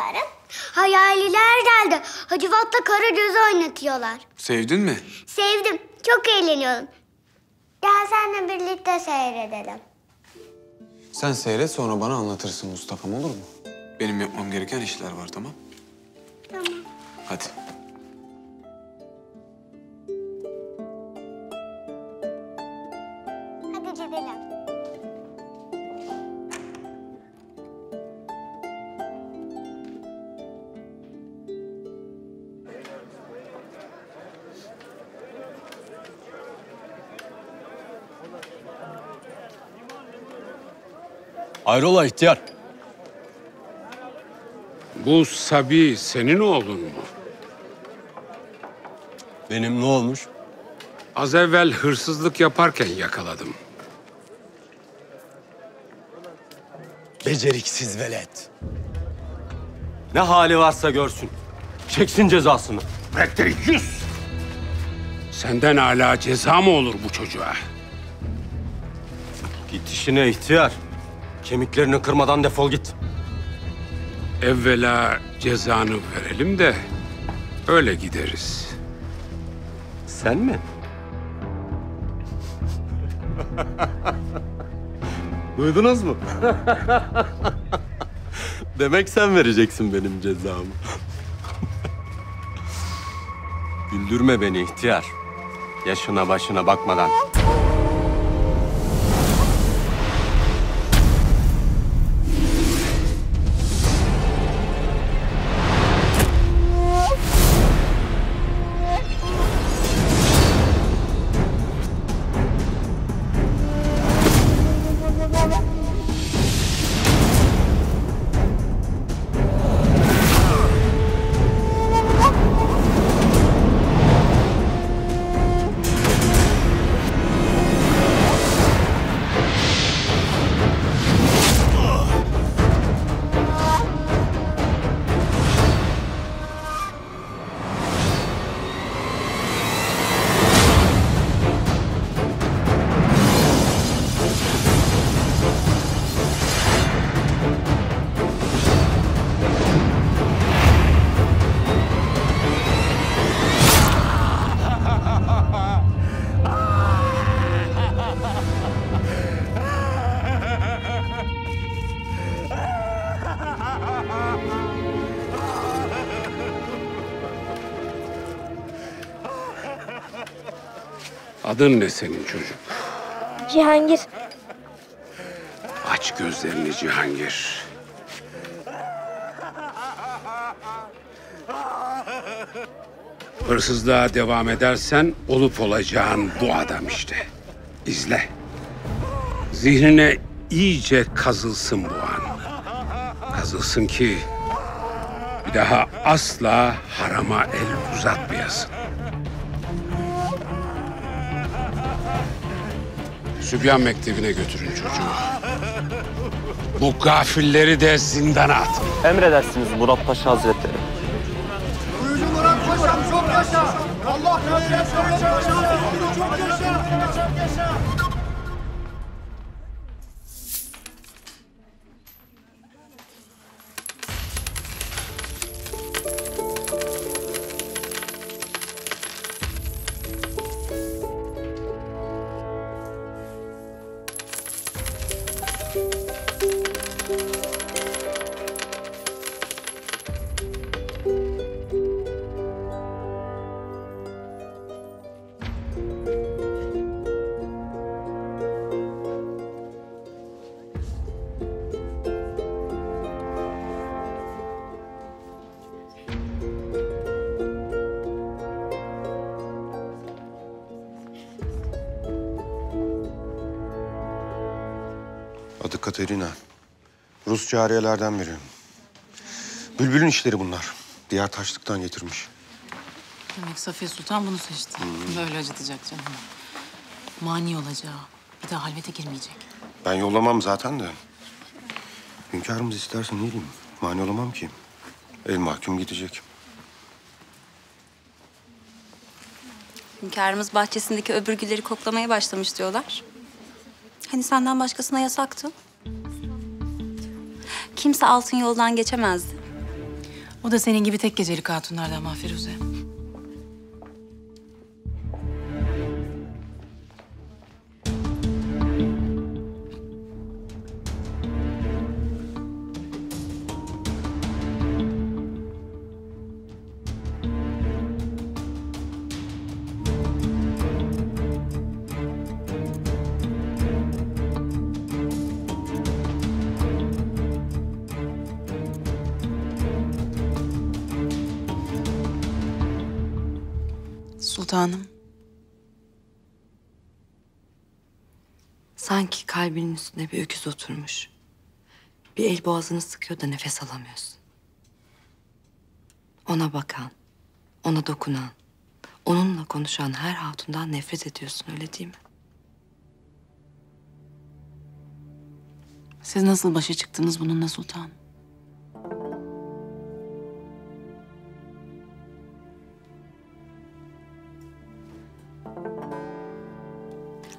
Hayaliler geldi. Hacı Vat'la Karagöz'ü oynatıyorlar. Sevdin mi? Sevdim. Çok eğleniyorum. Gel seninle birlikte seyredelim. Sen seyret, sonra bana anlatırsın Mustafa'm, olur mu? Benim yapmam gereken işler var, tamam? Tamam. Hadi. Hadi gidelim. Hayrola ihtiyar? Bu Sabi senin oğlun mu? Benim ne olmuş? Az evvel hırsızlık yaparken yakaladım. Beceriksiz velet. Ne hali varsa görsün. Çeksin cezasını. Bekle yüz! Senden hala ceza mı olur bu çocuğa? Git işine ihtiyar. Kemiklerini kırmadan defol git. Evvela cezanı verelim de öyle gideriz. Sen mi? Duydunuz mu? Demek sen vereceksin benim cezamı. Güldürme beni ihtiyar. Yaşına başına bakmadan. Adın ne senin çocuk? Cihangir. Aç gözlerini Cihangir. Hırsızlığa devam edersen olup olacağın bu adam işte. İzle. Zihnine iyice kazılsın bu an. Kazılsın ki bir daha asla harama el uzatmayasın. Sübyan Mektebi'ne götürün çocuğu. Bu gafilleri de zindana atın. Emredersiniz Murad Paşa Hazretleri. Kuyucu Murat Paşa'm çok yaşa! Allah kahretsin! Çok yaşa! Çok yaşa! Adı Katerina. Rus cariyelerden biri. Bülbül'ün işleri bunlar. Diğer taşlıktan getirmiş. Demek Safiye Sultan bunu seçti. Böyle acıtacak canım. Mani olacağı. Bir daha halvete girmeyecek. Ben yollamam zaten de. Hünkârımız isterse ne diyeyim? Mani olamam ki. El mahkum gidecek. Hünkârımız bahçesindeki öbür gülleri koklamaya başlamış diyorlar. Hani senden başkasına yasaktı. Kimse altın yoldan geçemezdi. O da senin gibi tek gecelik hatunlardan Mahfiruze. Sultanım. Sanki kalbinin üstüne bir öküz oturmuş. Bir el boğazını sıkıyor da nefes alamıyorsun. Ona bakan, ona dokunan, onunla konuşan her hatundan nefret ediyorsun, öyle değil mi? Siz nasıl başa çıktınız bununla sultanım?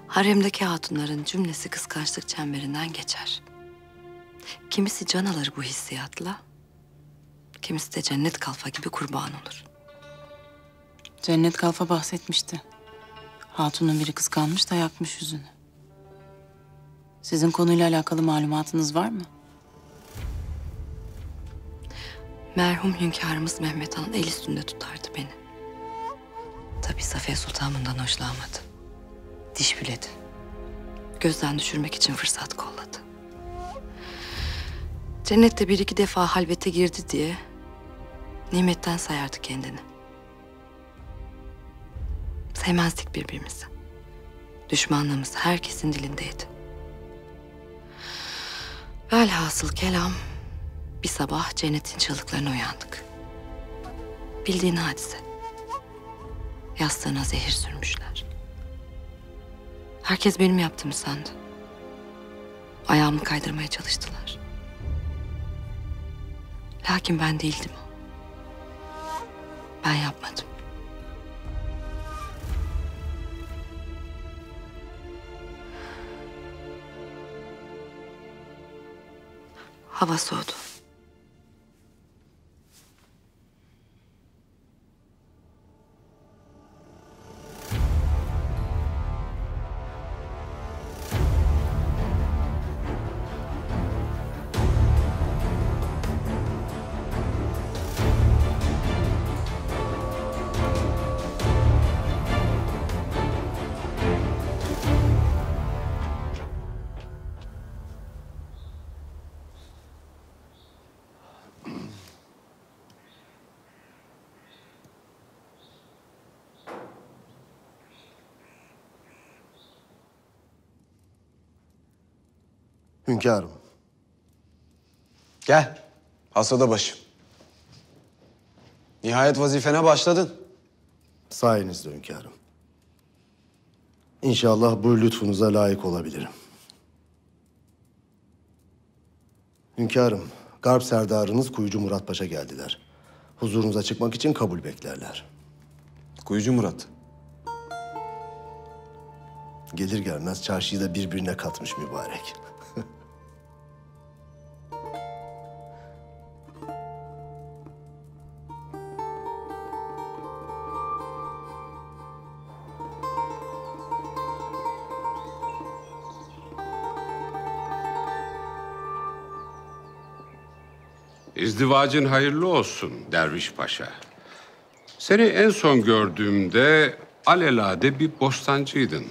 Haremdeki hatunların cümlesi kıskançlık çemberinden geçer. Kimisi can alır bu hissiyatla, kimisi de Cennet Kalfa gibi kurban olur. Cennet Kalfa bahsetmişti. Hatunun biri kıskanmış da yakmış yüzünü. Sizin konuyla alakalı malumatınız var mı? Merhum hünkârımız Mehmet Han'ın el üstünde tutardı beni. Tabii Safiye Sultan bundan hoşlanmadı. Diş biledi. Gözden düşürmek için fırsat kolladı. Cennet de bir iki defa halvete girdi diye nimetten sayardı kendini. Sevmezdik birbirimizi. Düşmanlığımız herkesin dilindeydi. Velhasıl kelam bir sabah Cennet'in çığlıklarına uyandık. Bildiğin hadise. Yastığına zehir sürmüşler. Herkes benim yaptığımı sandı. Ayağımı kaydırmaya çalıştılar. Lakin ben değildim o. Ben yapmadım. Hava soğudu. Hünkârım. Gel, hasada başım. Nihayet vazifene başladın. Sayenizde hünkârım. İnşallah bu lütfunuza layık olabilirim. Hünkârım, Garp serdarınız Kuyucu Murat Paşa geldiler. Huzurunuza çıkmak için kabul beklerler. Kuyucu Murat. Gelir gelmez çarşıyı da birbirine katmış mübarek. İzdivacın hayırlı olsun Derviş Paşa. Seni en son gördüğümde alelade bir bostancıydın.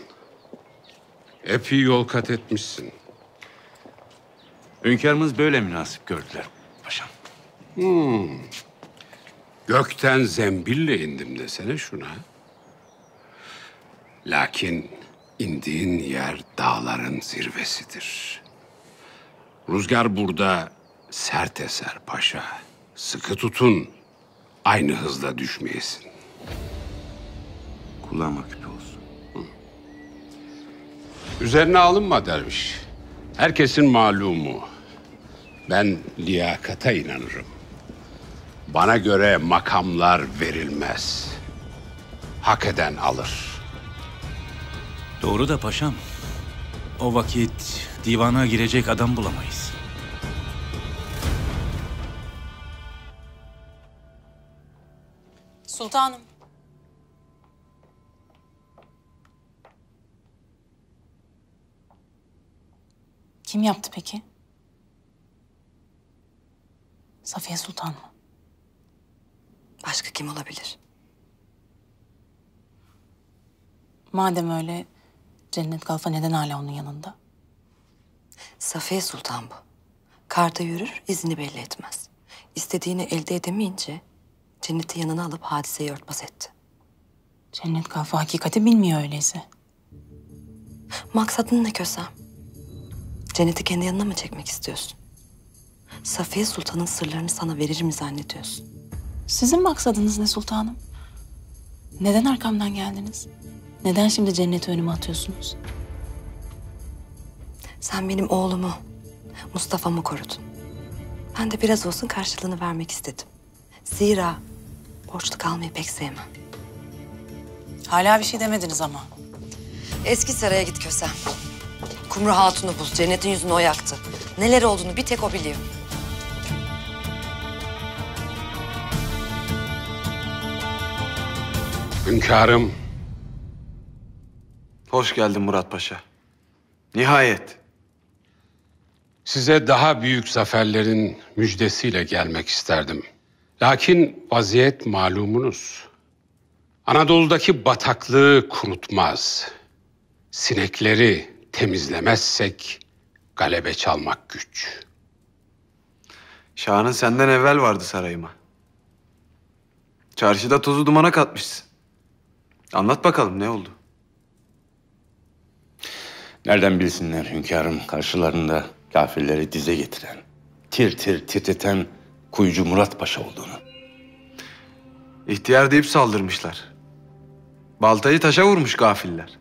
Epey yol kat etmişsin. Hünkârımız böyle münasip gördüler paşam. Gökten zembille indim desene şuna. Lakin indiğin yer dağların zirvesidir. Rüzgar burada sert eser paşa. Sıkı tutun, aynı hızla düşmeyesin. Kulağıma küpe olsun. Hı. Üzerine alınma derviş. Herkesin malumu. Ben liyakata inanırım. Bana göre makamlar verilmez. Hak eden alır. Doğru da paşam. O vakit divana girecek adam bulamayız. Sultanım. Kim yaptı peki? Safiye Sultan mı? Başka kim olabilir? Madem öyle, Cennet Kalfa neden hala onun yanında? Safiye Sultan bu. Karda yürür, izini belli etmez. İstediğini elde edemeyince Cennet'i yanına alıp hadiseyi örtbas etti. Cennet Kalfa hakikati bilmiyor öyleyse. Maksadın ne Kösem? Cennet'i kendi yanına mı çekmek istiyorsun? Safiye Sultan'ın sırlarını sana verir mi zannediyorsun? Sizin maksadınız ne sultanım? Neden arkamdan geldiniz? Neden şimdi Cennet'i önüme atıyorsunuz? Sen benim oğlumu, Mustafa'mı korudun. Ben de biraz olsun karşılığını vermek istedim. Zira borçlu kalmayı pek sevmem. Hala bir şey demediniz ama. Eski saraya git Kösem. Kumru Hatun'u bul. Cennet'in yüzünü o yaktı. Neler olduğunu bir tek o biliyor. Hünkârım. Hoş geldin Murad Paşa. Nihayet. Size daha büyük zaferlerin müjdesiyle gelmek isterdim. Lakin vaziyet malumunuz. Anadolu'daki bataklığı kurutmaz. Sinekleri temizlemezsek galebe çalmak güç. Şah'ın senden evvel vardı sarayıma. Çarşıda tozu dumana katmışsın. Anlat bakalım ne oldu? Nereden bilsinler hünkârım, karşılarında kafirleri dize getiren, titreten Kuyucu Murat Paşa olduğunu. İhtiyar deyip saldırmışlar. Baltayı taşa vurmuş gafiller.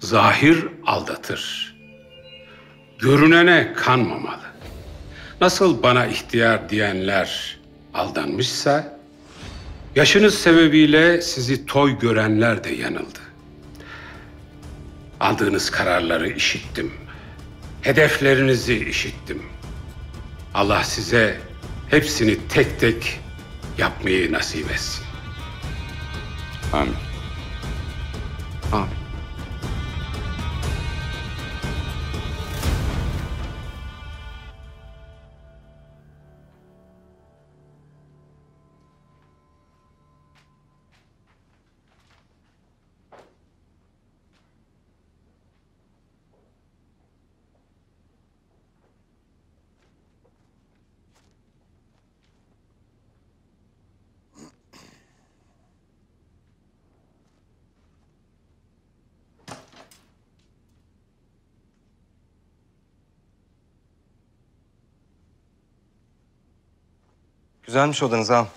Zahir aldatır. Görünene kanmamalı. Nasıl bana ihtiyar diyenler aldanmışsa, yaşınız sebebiyle sizi toy görenler de yanıldı. Aldığınız kararları işittim. Hedeflerinizi işittim. Allah size hepsini tek tek yapmayı nasip etsin. Amin. Amin. Güzelmiş odanız ağam.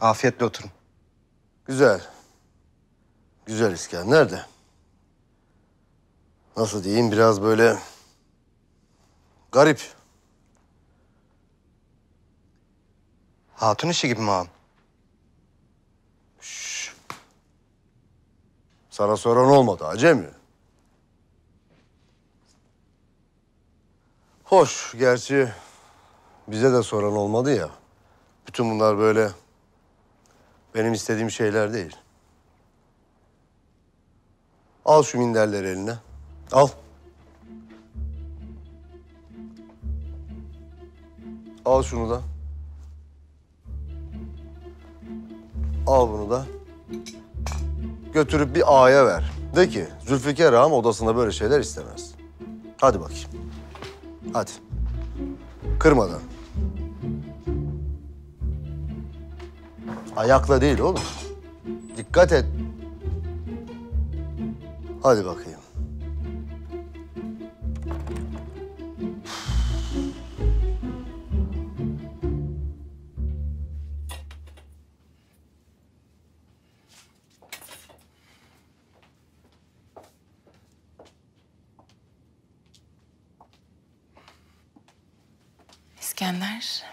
Afiyetle oturun. Güzel. Güzel İskender de. Nasıl diyeyim, biraz böyle garip. Hatun işi gibi mi ağam? Şşş. Sana soran olmadı acemi. Hoş, gerçi bize de soran olmadı ya. Bütün bunlar böyle benim istediğim şeyler değil. Al şu minderleri eline. Al. Al şunu da. Al bunu da. Götürüp bir ağaya ver. De ki Zülfikar ağam odasında böyle şeyler istemez. Hadi bakayım. Hadi. Kırmadan. Ayakla değil oğlum. Dikkat et. Hadi bakayım. İskender.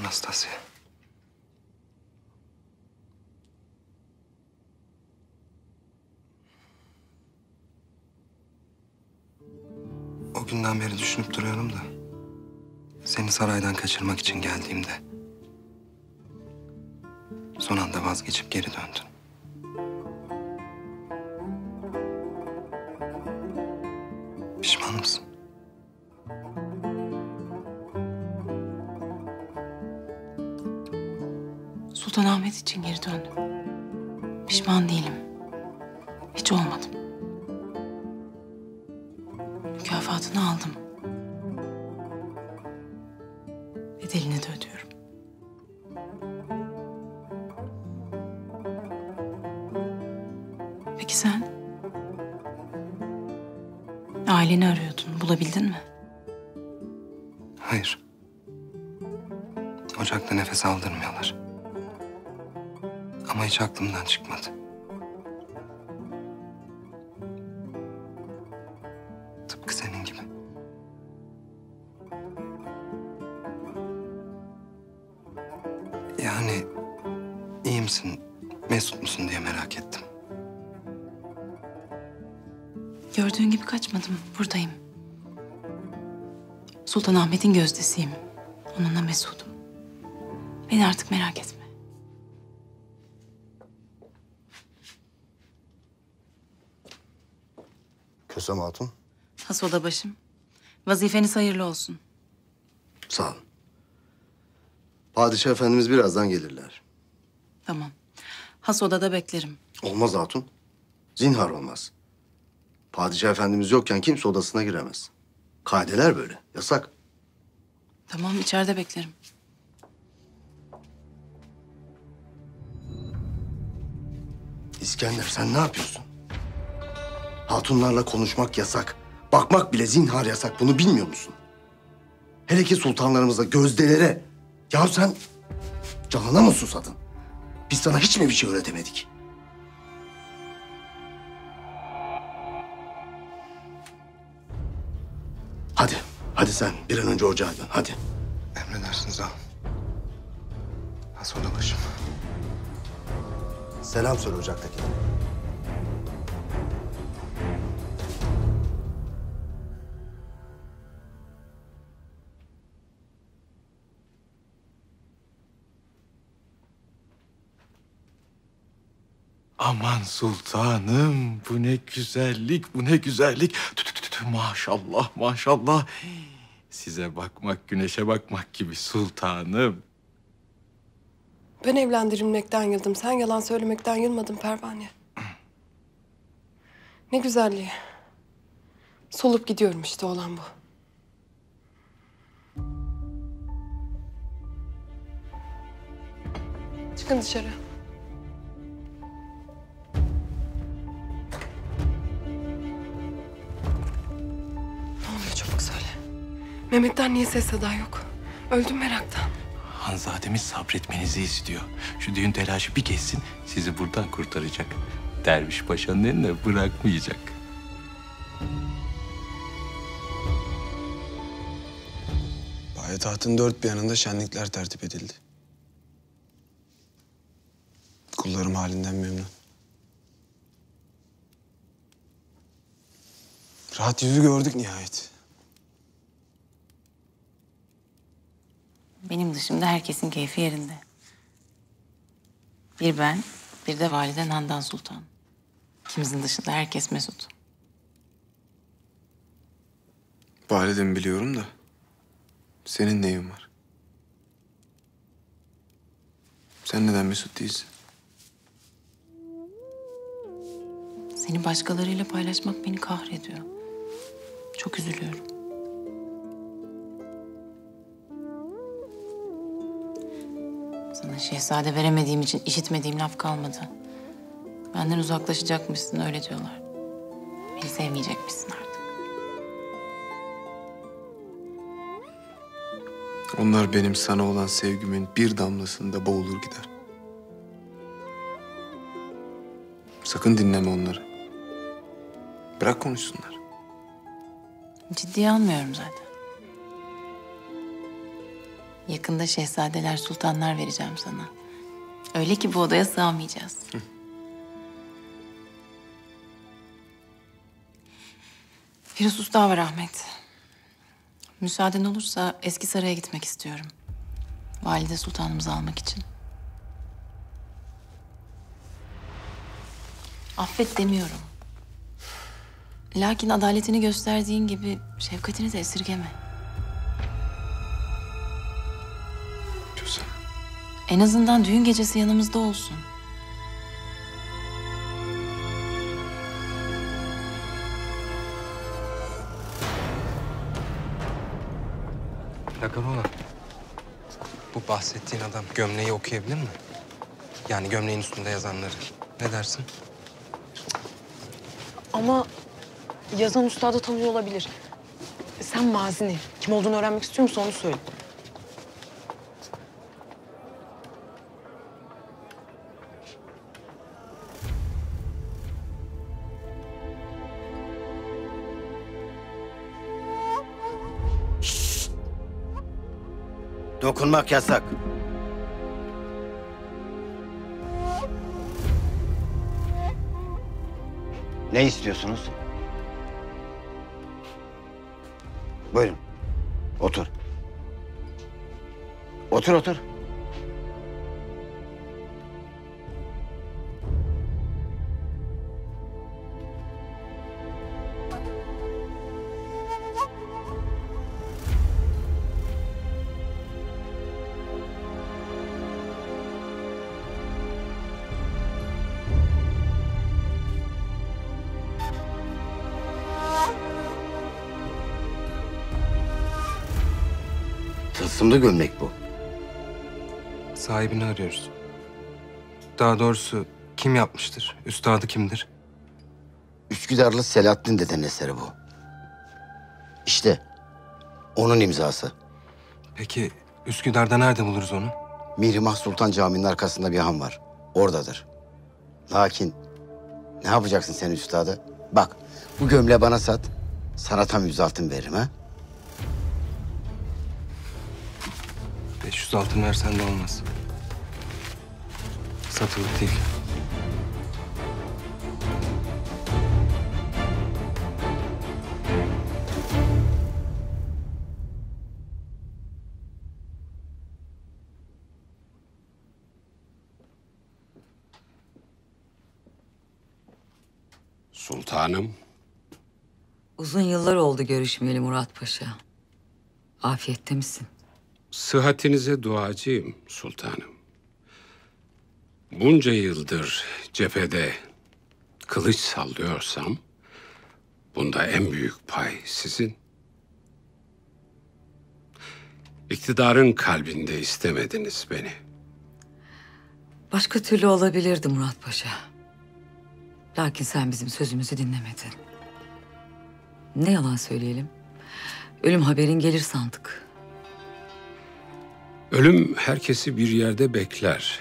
Anastasya. O günden beri düşünüp duruyorum da seni saraydan kaçırmak için geldiğimde son anda vazgeçip geri döndün. Pişman mısın? Sultan Ahmet için geri döndüm. Pişman değilim. Hiç olmadım. Mükafatını aldım. Bedelini de ödüyorum. Peki sen? Aileni arıyordun, bulabildin mi? Hayır. Ocakta nefes aldırmıyorlar. Ama hiç aklımdan çıkmadı. Tıpkı senin gibi. Yani iyi misin, mesut musun diye merak ettim. Gördüğün gibi kaçmadım, buradayım. Sultan Ahmet'in gözdesiyim. Onunla mesudum. Beni artık merak etme. Kösem Hatun. Has odabaşım. Vazifeniz hayırlı olsun. Sağ olun. Padişah efendimiz birazdan gelirler. Tamam. Has odada beklerim. Olmaz hatun. Zinhar olmaz. Padişah efendimiz yokken kimse odasına giremez. Kaideler böyle. Yasak. Tamam, içeride beklerim. İskender sen ne yapıyorsun? Hatunlarla konuşmak yasak. Bakmak bile zinhar yasak. Bunu bilmiyor musun? Hele ki sultanlarımıza, gözdelere. Ya sen canına mı susadın? Biz sana hiç mi bir şey öğretemedik? Hadi, hadi sen bir an önce ocağa dön, hadi. Emredersiniz ağam. Has odabaşım. Selam söyle ocaktakine. Aman sultanım, bu ne güzellik, bu ne güzellik. Maşallah, maşallah. Size bakmak, güneşe bakmak gibi sultanım. Ben evlendirilmekten yıldım, sen yalan söylemekten yılmadın pervane. Ne güzelliği. Solup gidiyorum işte, olan bu. Çıkın dışarı. Mehmet Mehmet'ten niye ses seda yok? Öldüm meraktan. Hanzademiz sabretmenizi istiyor. Şu düğün telaşı bir geçsin, sizi buradan kurtaracak. Derviş Paşa'nın eline bırakmayacak. Payitahtın dört bir yanında şenlikler tertip edildi. Kullarım halinden memnun. Rahat yüzü gördük nihayet. Benim dışımda herkesin keyfi yerinde. Bir ben, bir de Valide Handan Sultan. İkimizin dışında herkes mesut. Validemi biliyorum da senin neyin var? Sen neden mesut değilsin? Seni başkalarıyla paylaşmak beni kahrediyor. Çok üzülüyorum. Sana şehzade veremediğim için işitmediğim laf kalmadı. Benden uzaklaşacakmışsın, öyle diyorlar. Beni sevmeyecekmişsin artık. Onlar benim sana olan sevgimin bir damlasında boğulur gider. Sakın dinleme onları. Bırak konuşsunlar. Ciddiye almıyorum zaten. Yakında şehzadeler, sultanlar vereceğim sana. Öyle ki bu odaya sığamayacağız. Hı. Firuz Usta var Ahmet. Müsaaden olursa eski saraya gitmek istiyorum. Valide Sultanımızı almak için. Affet demiyorum. Lakin adaletini gösterdiğin gibi şefkatini de esirgeme. Kösem. En azından düğün gecesi yanımızda olsun. Lagın oğlan, bu bahsettiğin adam gömleği okuyabilir mi? Yani gömleğin üstünde yazanları. Ne dersin? Ama yazan usta da tanıyor olabilir. Sen mazini, kim olduğunu öğrenmek istiyor musun onu söyle. Şşt! Dokunmak yasak. Ne istiyorsunuz? Buyurun. Otur. Otur, otur. Tılsımlı gömlek bu. Sahibini arıyoruz. Daha doğrusu kim yapmıştır? Üstadı kimdir? Üsküdarlı Selahattin dedenin eseri bu. İşte onun imzası. Peki Üsküdar'da nerede buluruz onu? Mirimah Sultan Camii'nin arkasında bir han var. Oradadır. Lakin ne yapacaksın sen üstadı? Bak bu gömleği bana sat. Sana tam 100 altın veririm ha. 500 altın versen de olmaz. Satılık değil. Sultanım. Uzun yıllar oldu görüşmeyeli Murad Paşa. Afiyette misin? Sıhhatinize duacıyım sultanım. Bunca yıldır cephede kılıç sallıyorsam bunda en büyük pay sizin. İktidarın kalbinde istemediniz beni. Başka türlü olabilirdi Murad Paşa. Lakin sen bizim sözümüzü dinlemedin. Ne yalan söyleyelim. Ölüm haberin gelir sandık. Ölüm herkesi bir yerde bekler.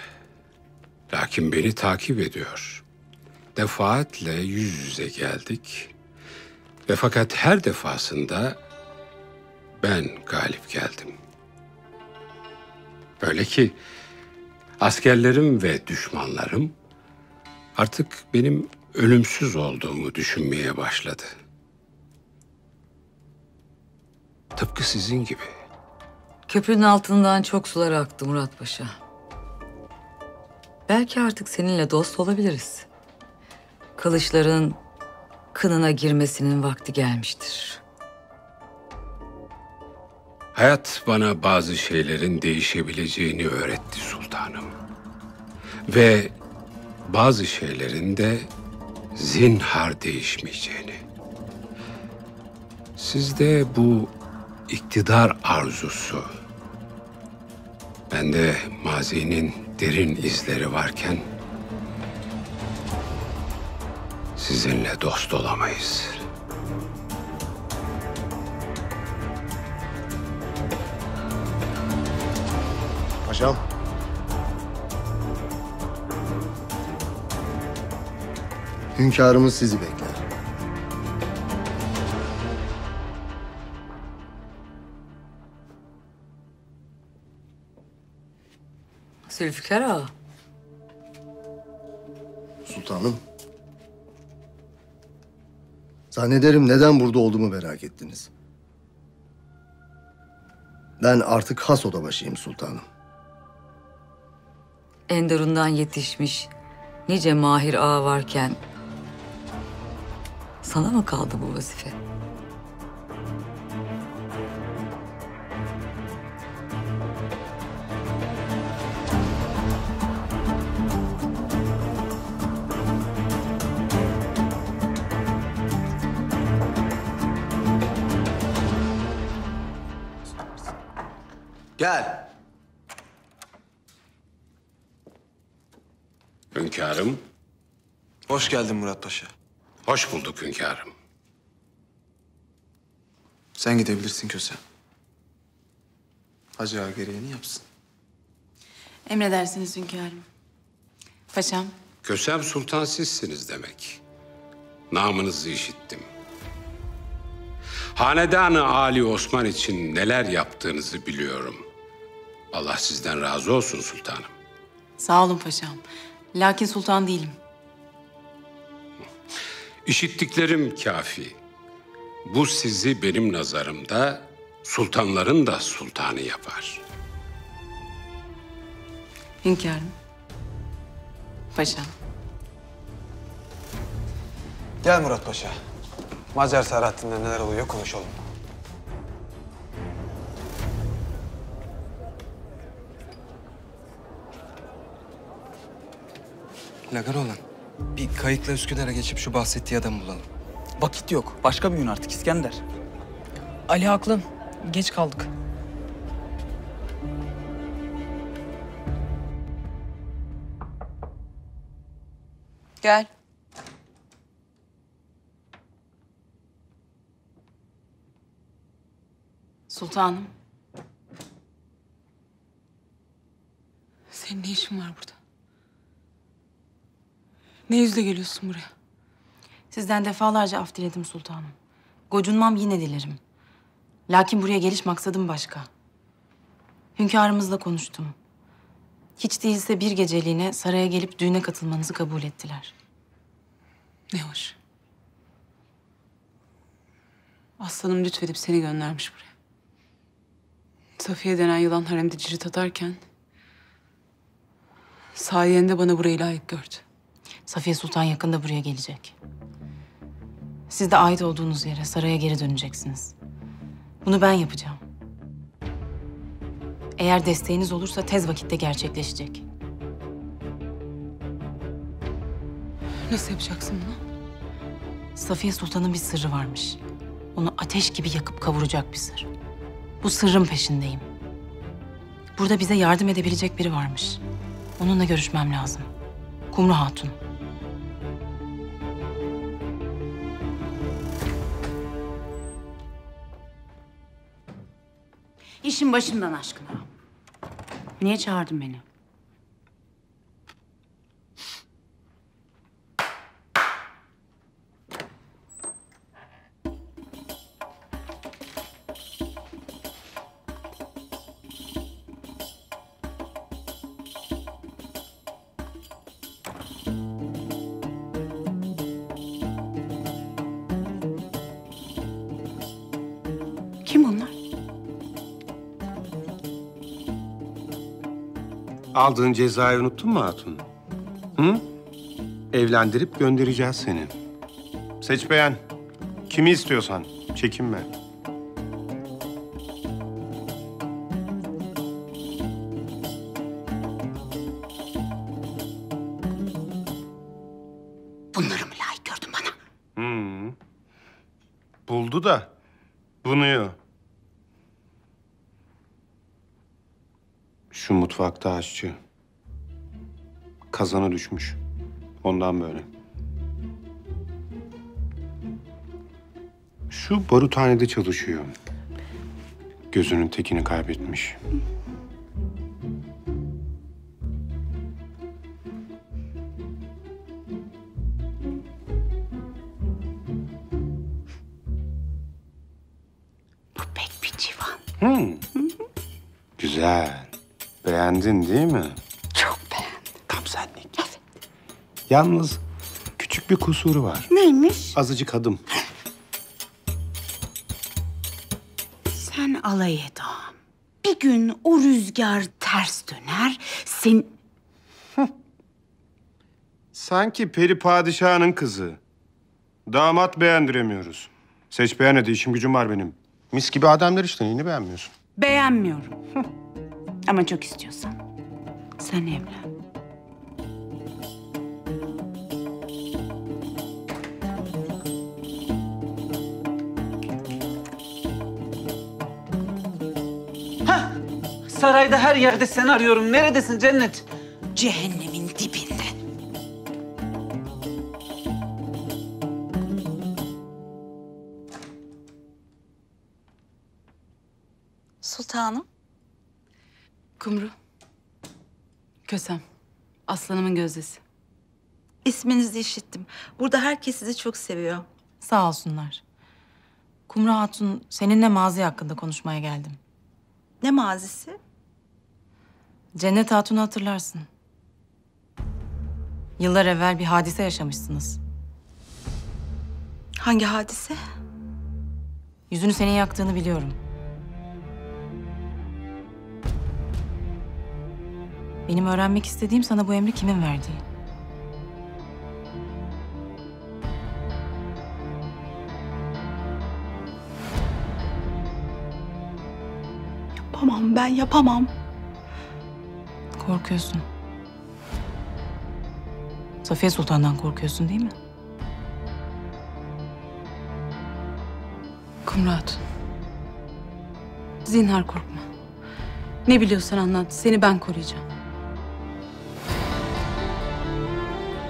Lakin beni takip ediyor. Defaatle yüz yüze geldik. Ve fakat her defasında ben galip geldim. Böyle ki askerlerim ve düşmanlarım artık benim ölümsüz olduğumu düşünmeye başladı. Tıpkı sizin gibi. Köprünün altından çok sular aktı Murad Paşa. Belki artık seninle dost olabiliriz. Kılıçların kınına girmesinin vakti gelmiştir. Hayat bana bazı şeylerin değişebileceğini öğretti sultanım. Ve bazı şeylerin de zinhar değişmeyeceğini. Sizde bu iktidar arzusu, bende mazinin derin izleri varken sizinle dost olamayız. Paşam. Hünkârımız sizi bekler. Zülfikar Ağa. Sultanım. Zannederim neden burada olduğumu merak ettiniz. Ben artık has odabaşıyım sultanım. Enderun'dan yetişmiş nice mahir ağa varken sana mı kaldı bu vazife? Gel. Hünkârım. Hoş geldin Murad Paşa. Hoş bulduk hünkârım. Sen gidebilirsin Kösem. Hacı Ağa gereğini yapsın. Emredersiniz hünkârım. Paşam. Kösem Sultan sizsiniz demek. Namınızı işittim. Hanedan-ı Ali Osman için neler yaptığınızı biliyorum. Allah sizden razı olsun sultanım. Sağ olun paşam. Lakin sultan değilim. İşittiklerim kafi. Bu sizi benim nazarımda sultanların da sultanı yapar. Hünkârım. Paşam. Gel Murad Paşa. Macar Serhattin'de neler oluyor konuşalım. Lagın oğlan, bir kayıkla Üsküdar'a geçip şu bahsettiği adamı bulalım. Vakit yok. Başka bir gün artık İskender. Ali haklı. Geç kaldık. Gel. Sultanım. Senin ne işin var burada? Ne yüzle geliyorsun buraya? Sizden defalarca af diledim sultanım. Gocunmam yine dilerim. Lakin buraya geliş maksadım başka. Hünkârımızla konuştum. Hiç değilse bir geceliğine saraya gelip düğüne katılmanızı kabul ettiler. Ne hoş. Aslanım lütfedip seni göndermiş buraya. Safiye denen yılan haremde cirit atarken sayende bana burayı layık gördü. Safiye Sultan yakında buraya gelecek. Siz de ait olduğunuz yere, saraya geri döneceksiniz. Bunu ben yapacağım. Eğer desteğiniz olursa tez vakitte gerçekleşecek. Nasıl yapacaksın bunu? Safiye Sultan'ın bir sırrı varmış. Onu ateş gibi yakıp kavuracak bir sır. Bu sırrın peşindeyim. Burada bize yardım edebilecek biri varmış. Onunla görüşmem lazım. Kumru Hatun. İşin başından aşkına. Niye çağırdın beni? Aldığın cezayı unuttun mu hatun? Hı? Evlendirip göndereceğiz seni. Seç beğen. Kimi istiyorsan. Çekinme. Bunları mı layık gördün bana? Hı. Buldu da bunuyor. Şu mutfakta aşçı. Kazana düşmüş. Ondan böyle. Şu baruthanede çalışıyor. Gözünün tekini kaybetmiş. Bu pek bir civan. Hmm. Güzel. Beğendin değil mi? Çok beğendim. Kamsenlik. Evet. Yalnız küçük bir kusuru var. Neymiş? Azıcık adım. Sen alay et ağam. Bir gün o rüzgar ters döner, sen... Sanki peri padişahının kızı. Damat beğendiremiyoruz. Seç beğen hadi, işim gücüm var benim. Mis gibi adamlar işte, yine beğenmiyorsun. Beğenmiyorum. Ama çok istiyorsan sen evlen. Hah! Sarayda her yerde seni arıyorum. Neredesin Cennet? Cehennemin dibinde. Sultanım. Kumru. Kösem. Aslanımın gözdesi. İsminizi işittim. Burada herkes sizi çok seviyor. Sağ olsunlar. Kumru Hatun, seninle mazi hakkında konuşmaya geldim. Ne mazisi? Cennet Hatun'u hatırlarsın. Yıllar evvel bir hadise yaşamışsınız. Hangi hadise? Yüzünü senin yaktığını biliyorum. Benim öğrenmek istediğim sana bu emri kimin verdiği. Yapamam, ben yapamam. Korkuyorsun. Safiye Sultan'dan korkuyorsun değil mi? Kumru Hatun. Zinhar korkma. Ne biliyorsan anlat, seni ben koruyacağım.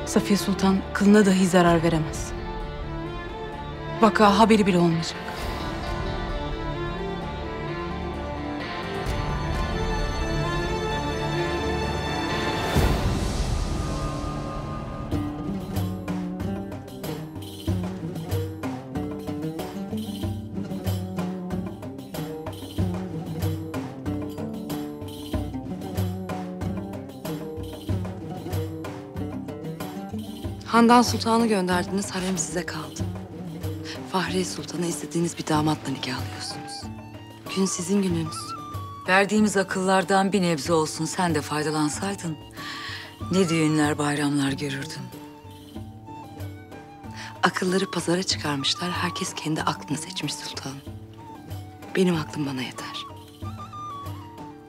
Safiye Sultan kılına dahi zarar veremez. Vaka haberi bile olmayacak. Handan Sultan'ı gönderdiniz, harem size kaldı. Fahriye Sultan'ı istediğiniz bir damatla nikahlıyorsunuz. Gün sizin gününüz. Verdiğimiz akıllardan bir nebze olsun sen de faydalansaydın. Ne düğünler, bayramlar görürdün. Akılları pazara çıkarmışlar, herkes kendi aklını seçmiş sultanım. Benim aklım bana yeter.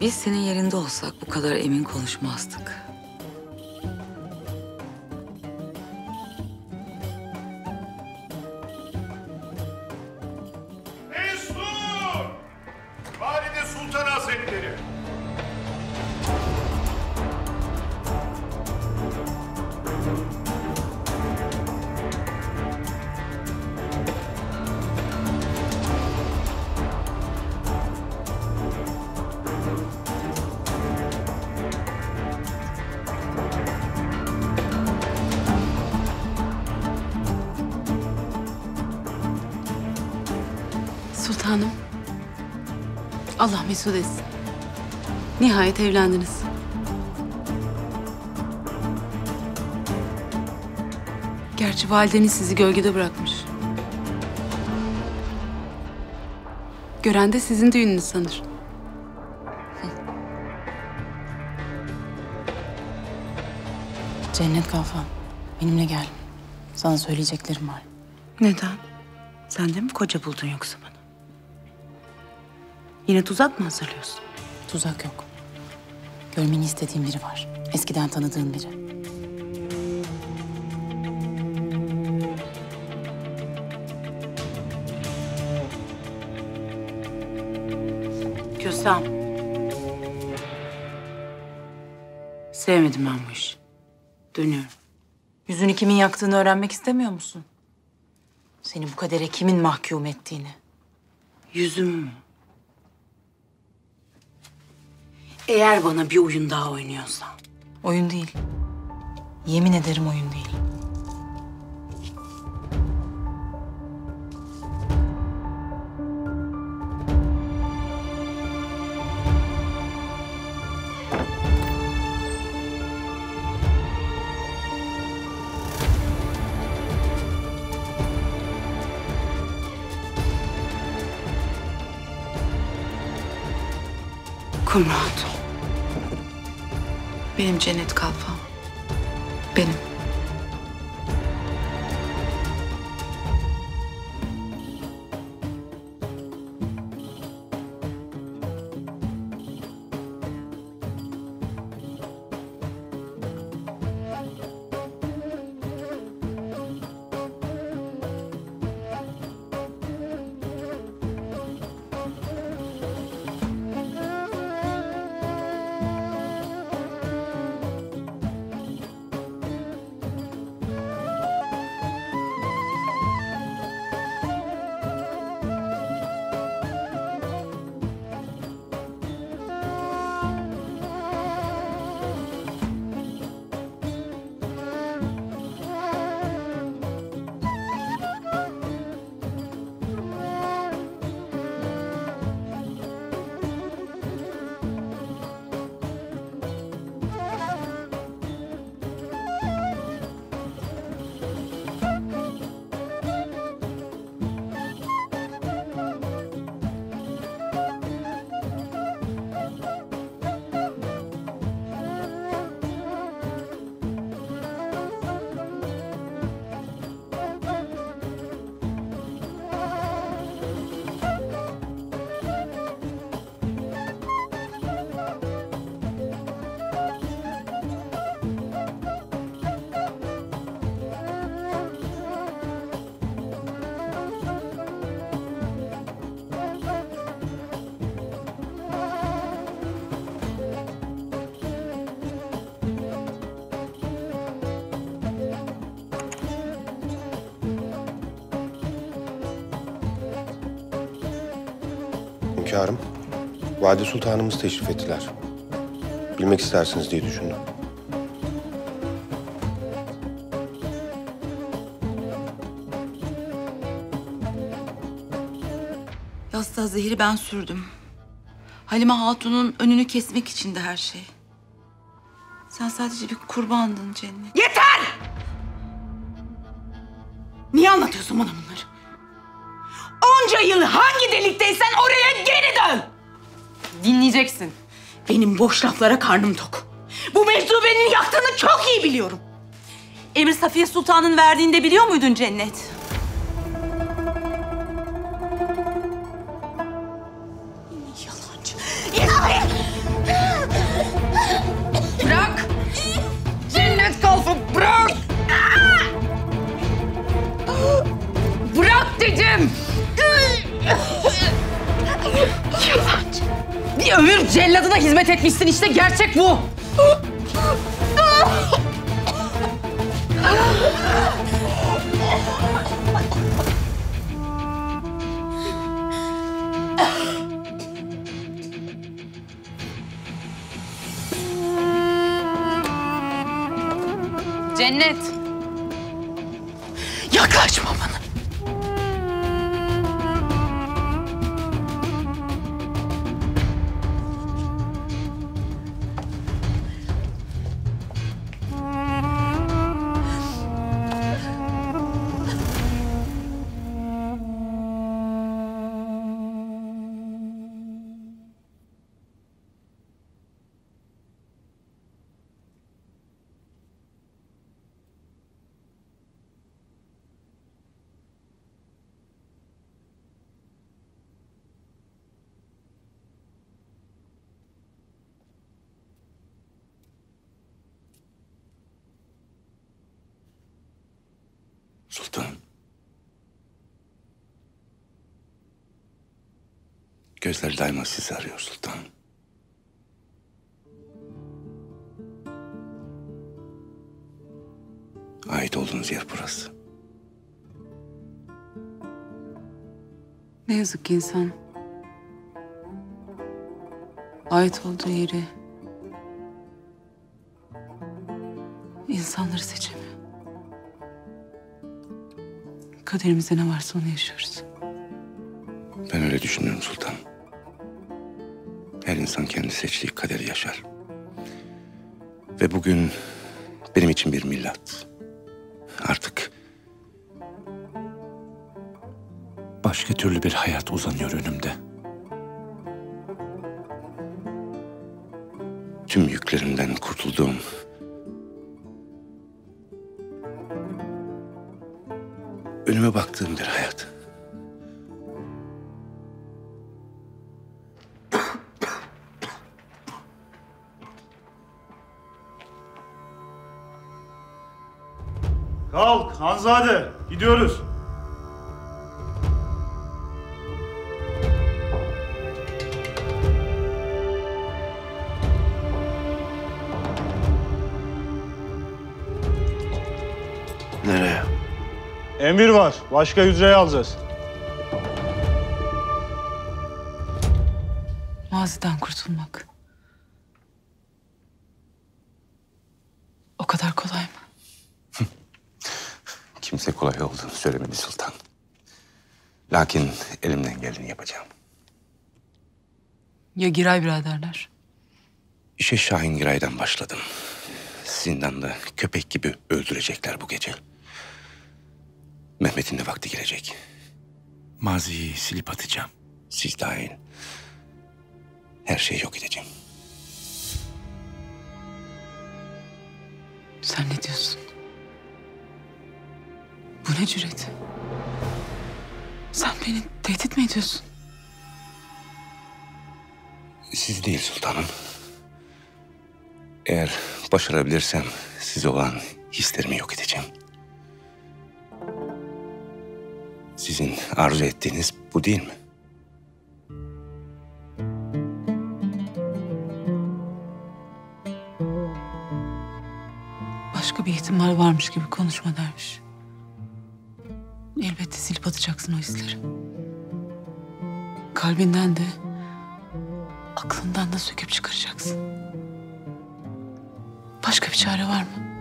Biz senin yerinde olsak bu kadar emin konuşmazdık. Hanım. Allah mesut etsin. Nihayet evlendiniz. Gerçi valideniz sizi gölgede bırakmış. Gören de sizin düğününüz sanır. Cennet Kalfa, benimle gel. Sana söyleyeceklerim var. Neden? Sen de mi koca buldun yoksa bana? Yine tuzak mı hazırlıyorsun? Tuzak yok. Görmeni istediğim biri var. Eskiden tanıdığım biri. Kösem. Sevmedim ben bu işi. Dönüyorum. Yüzünü kimin yaktığını öğrenmek istemiyor musun? Seni bu kadere kimin mahkum ettiğini. Yüzüm mü? Eğer bana bir oyun daha oynuyorsan. Oyun değil. Yemin ederim oyun değil. Kumru Hatun. Benim Cennet Kalfa. Benim. Hünkârım, Valide Sultanımız teşrif ettiler. Bilmek istersiniz diye düşündüm. Yastığa zehri ben sürdüm. Halime Hatun'un önünü kesmek içindi her şey. Sen sadece bir kurbandın Cennet. Yeter! Niye anlatıyorsun bana bunları? Onca yıl hangi delikteysen oraya geri dön! Dinleyeceksin. Benim boş laflara karnım tok. Bu mevzu benim yaktığını çok iyi biliyorum. Emir Safiye Sultan'ın verdiğini de biliyor muydun Cennet? Yalancı. Yalancı! Bırak! Cennet Kalfa bırak! Bırak dedim! Yalancı. Bir ömür celladına hizmet etmişsin işte, gerçek bu. Cennet. Yaklaşma bana. Sultanım. Gözler daima sizi arıyor sultanım. Ait olduğunuz yer burası. Ne yazık ki insan ait olduğu yeri insanları seçemiyor. Kaderimizde ne varsa onu yaşıyoruz. Ben öyle düşünüyorum sultanım. Her insan kendi seçtiği kaderi yaşar. Ve bugün benim için bir milat. Artık başka türlü bir hayat uzanıyor önümde. Tüm yüklerimden kurtulduğum, önüme baktığım bir hayat. Kalk Hanzade, gidiyoruz. Nereye? Emir var, başka hücreye alacağız. Maziden kurtulmak o kadar kolay mı? Kimse kolay olduğunu söylemedi sultan. Lakin elimden geleni yapacağım. Ya Giray biraderler? İşe Şahin Giray'dan başladım. Zindanda köpek gibi öldürecekler bu gece. Mehmet'in de vakti girecek. Maziyi silip atacağım. Siz dahil. Her şeyi yok edeceğim. Sen ne diyorsun? Bu ne cüret? Sen beni tehdit mi ediyorsun? Siz değil sultanım. Eğer başarabilirsem size olan hislerimi yok edeceğim. Sizin arzu ettiğiniz bu değil mi? Başka bir ihtimal varmış gibi konuşma dermiş. Elbette silip atacaksın o hisleri. Kalbinden de, aklından da söküp çıkaracaksın. Başka bir çare var mı?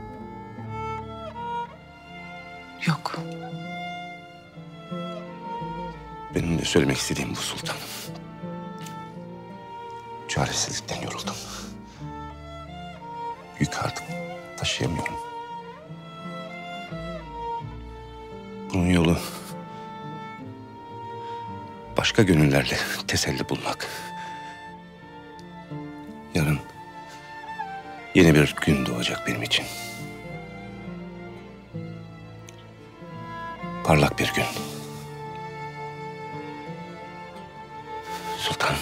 Yok. Benim de söylemek istediğim bu sultanım. Çaresizlikten yoruldum. Yük artık taşıyamıyorum. Bunun yolu başka gönüllerle teselli bulmak. Yarın yeni bir gün doğacak benim için. Parlak bir gün. Sultan.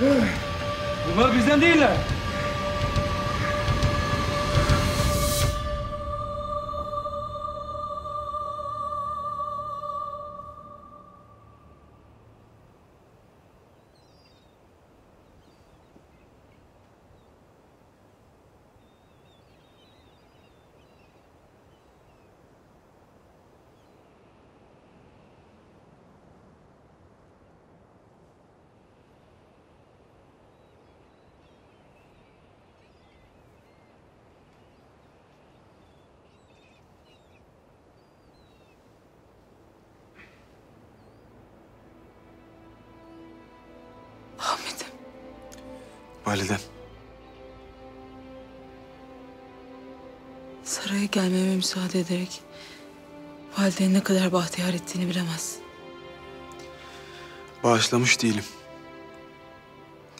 Bunlar bizden değiller. Validem. Saraya gelmeme müsaade ederek validenin ne kadar bahtiyar ettiğini bilemez. Bağışlamış değilim.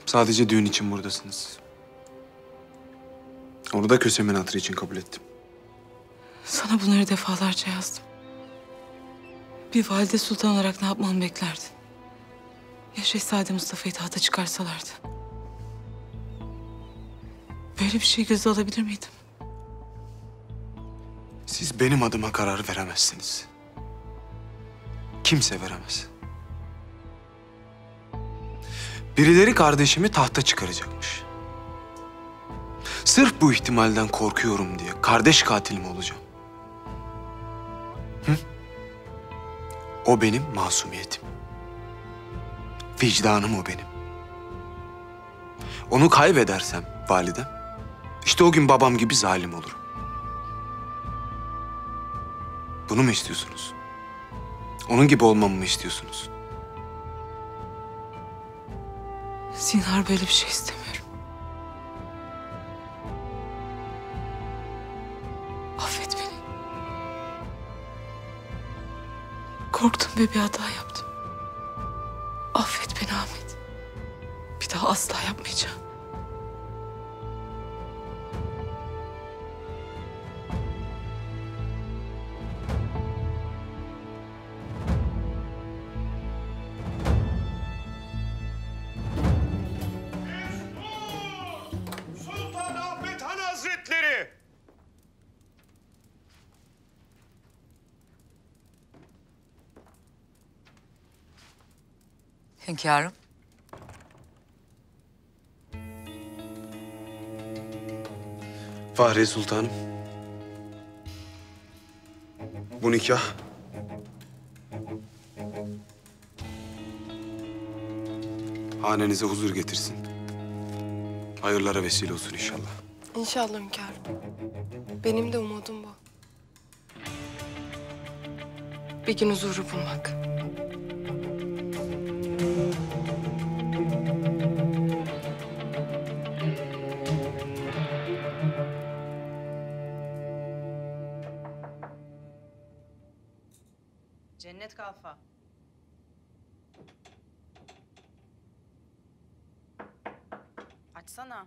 Sadece düğün için buradasınız. Onu da Kösem'in hatırı için kabul ettim. Sana bunları defalarca yazdım. Bir valide sultan olarak ne yapmamı beklerdin? Ya Şehzade Mustafa'yı tahta çıkarsalardı? Böyle bir şey göze alabilir miydim? Siz benim adıma karar veremezsiniz. Kimse veremez. Birileri kardeşimi tahta çıkaracakmış. Sırf bu ihtimalden korkuyorum diye kardeş katilim olacağım. Hı? O benim masumiyetim. Vicdanım o benim. Onu kaybedersem validem, İşte o gün babam gibi zalim olurum. Bunu mu istiyorsunuz? Onun gibi olmamı mı istiyorsunuz? Zinhar böyle bir şey istemiyorum. Affet beni. Korktum ve bir hata yaptım. Affet beni Ahmet. Bir daha asla yapmayacağım. Hünkârım. Fahriye Sultanım. Bu nikah hanenize huzur getirsin. Hayırlara vesile olsun inşallah. İnşallah hünkârım. Benim de umudum bu. Bir gün huzuru bulmak. Cennet Kalfa. Açsana.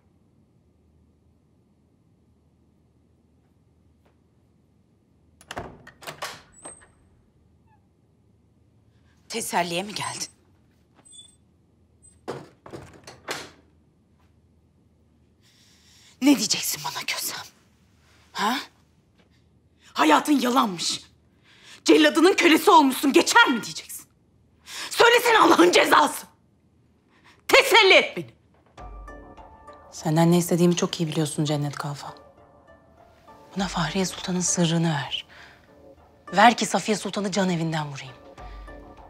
Teselliye mi geldin? Ne diyeceksin bana Kösem? Ha? Hayatın yalanmış. Celladının kölesi olmuşsun, geçer mi diyeceksin? Söylesene Allah'ın cezası. Teselli et beni. Senden ne istediğimi çok iyi biliyorsun Cennet Kalfa. Buna Fahriye Sultan'ın sırrını ver. Ver ki Safiye Sultan'ı can evinden vurayım.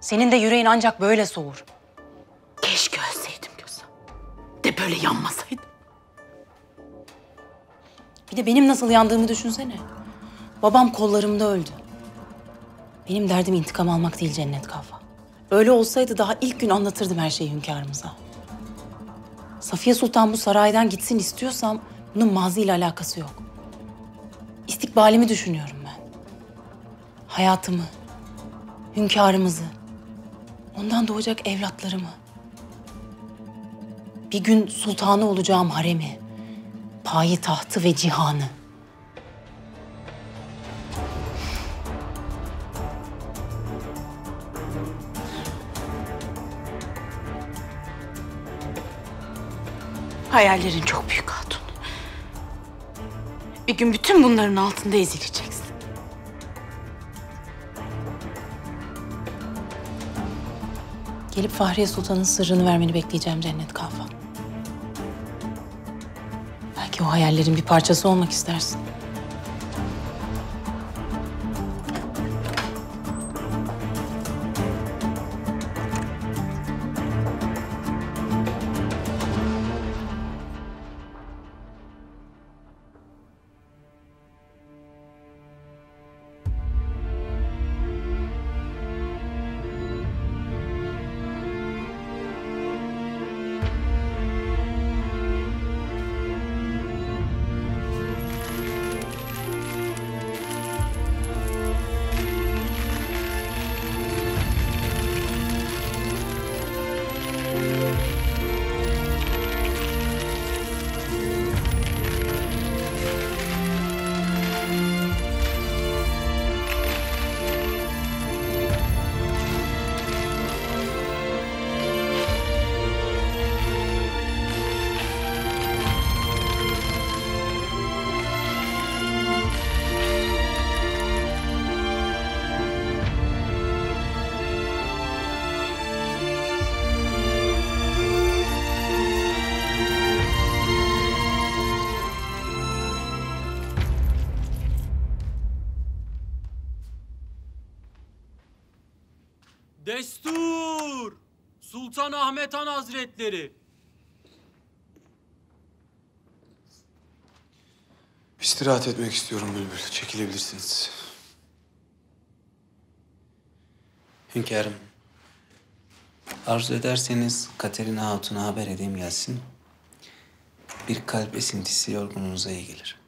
Senin de yüreğin ancak böyle soğur. Keşke ölseydim Kösem. De böyle yanmasaydım. Bir de benim nasıl yandığımı düşünsene. Babam kollarımda öldü. Benim derdim intikam almak değil Cennet Kalfa. Öyle olsaydı daha ilk gün anlatırdım her şeyi hünkârımıza. Safiye Sultan bu saraydan gitsin istiyorsam bunun maziyle alakası yok. İstikbalimi düşünüyorum ben. Hayatımı, hünkârımızı, ondan doğacak evlatlarımı. Bir gün sultanı olacağım haremi, payitahtı ve cihanı. Hayallerin çok büyük hatun. Bir gün bütün bunların altında ezileceksin. Gelip Fahriye Sultan'ın sırrını vermeni bekleyeceğim Cennet Kalfa. Belki o hayallerin bir parçası olmak istersin. Destur! Sultan Ahmet Han Hazretleri! İstirahat etmek istiyorum Bülbül. Çekilebilirsiniz. Hünkârım, arzu ederseniz Katerina Hatun'a haber edeyim gelsin. Bir kalp esintisi yorgunluğunuza iyi gelir.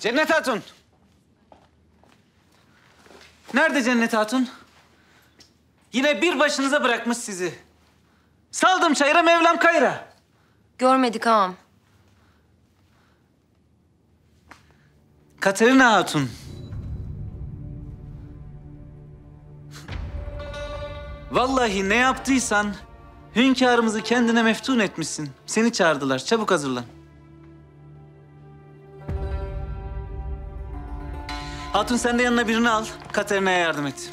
Cennet Hatun! Nerede Cennet Hatun? Yine bir başınıza bırakmış sizi. Saldım çayıra, Mevlam kayıra. Görmedik ağam. Katerina Hatun. Vallahi ne yaptıysan hünkârımızı kendine meftun etmişsin. Seni çağırdılar. Çabuk hazırlan. Hatun sen de yanına birini al. Katerina'ya yardım et.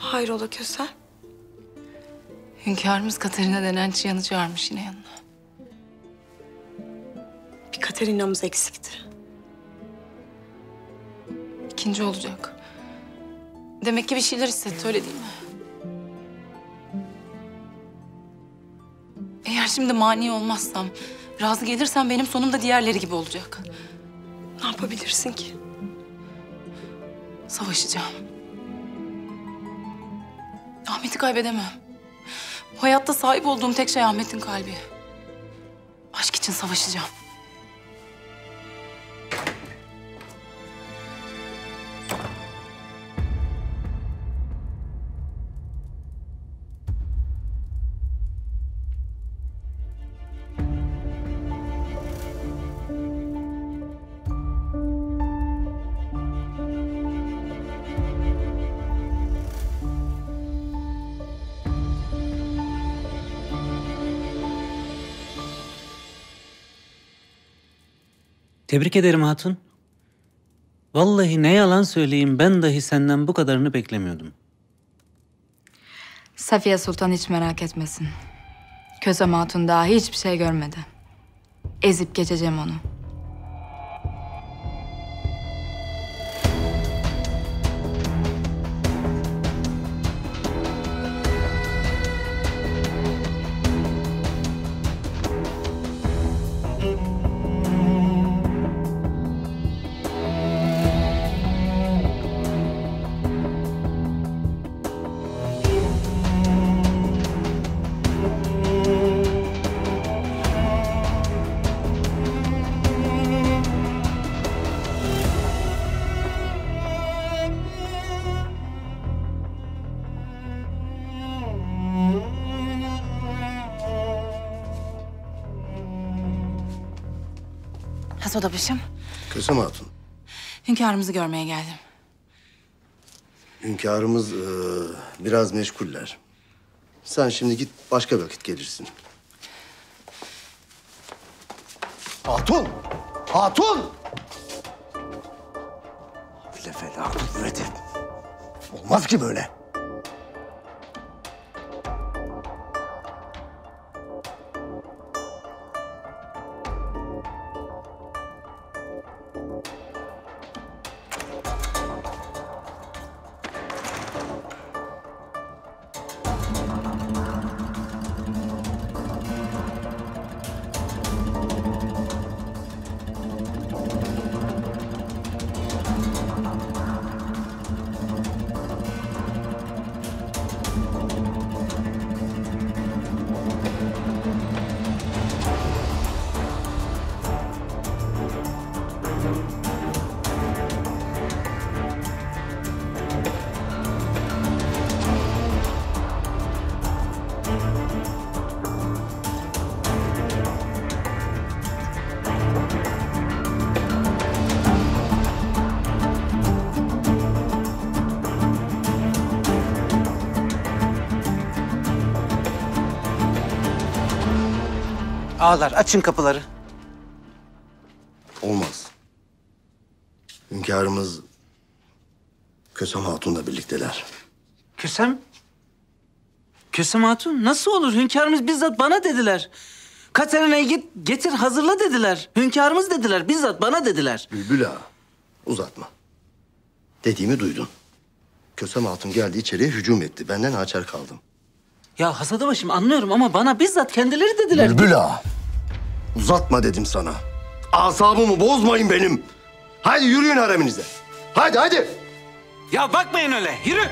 Hayrola Kösem? Hünkârımız Katerina denen çıyanı çağırmış yine yanına. Bir Katerina'mız eksikti. İkinci olacak. Demek ki bir şeyler hissetti, öyle değil mi? Eğer şimdi mani olmazsam, razı gelirsen benim sonum da diğerleri gibi olacak. Ne yapabilirsin ki? Savaşacağım. Ahmet'i kaybedemem. Bu hayatta sahip olduğum tek şey Ahmet'in kalbi. Aşk için savaşacağım. Tebrik ederim Hatun. Vallahi ne yalan söyleyeyim, ben dahi senden bu kadarını beklemiyordum. Safiye Sultan hiç merak etmesin. Kösem Hatun daha hiçbir şey görmedi. Ezip geçeceğim onu. Odabaşım. Kösem Hatun. Hünkârımızı görmeye geldim. Hünkârımız biraz meşguller. Sen şimdi git, başka vakit gelirsin. Hatun! Hatun! Bile felaklık üretim. Olmaz ki böyle. Ağalar, açın kapıları. Olmaz. Hünkârımız Kösem Hatun'la birlikteler. Kösem? Kösem Hatun? Nasıl olur? Hünkârımız bizzat bana dediler. Katerina'yı git, getir, hazırla dediler. Hünkârımız dediler, bizzat bana dediler. Bülbül Ağa, uzatma. Dediğimi duydun. Kösem Hatun geldi, içeriye hücum etti. Benden açar kaldım. Ya Hasadıbaşım, anlıyorum ama bana bizzat kendileri dediler. Bülbül Ağa, uzatma dedim sana. Asabımı bozmayın benim. Haydi yürüyün hareminize. Haydi, haydi. Ya bakmayın öyle, yürü.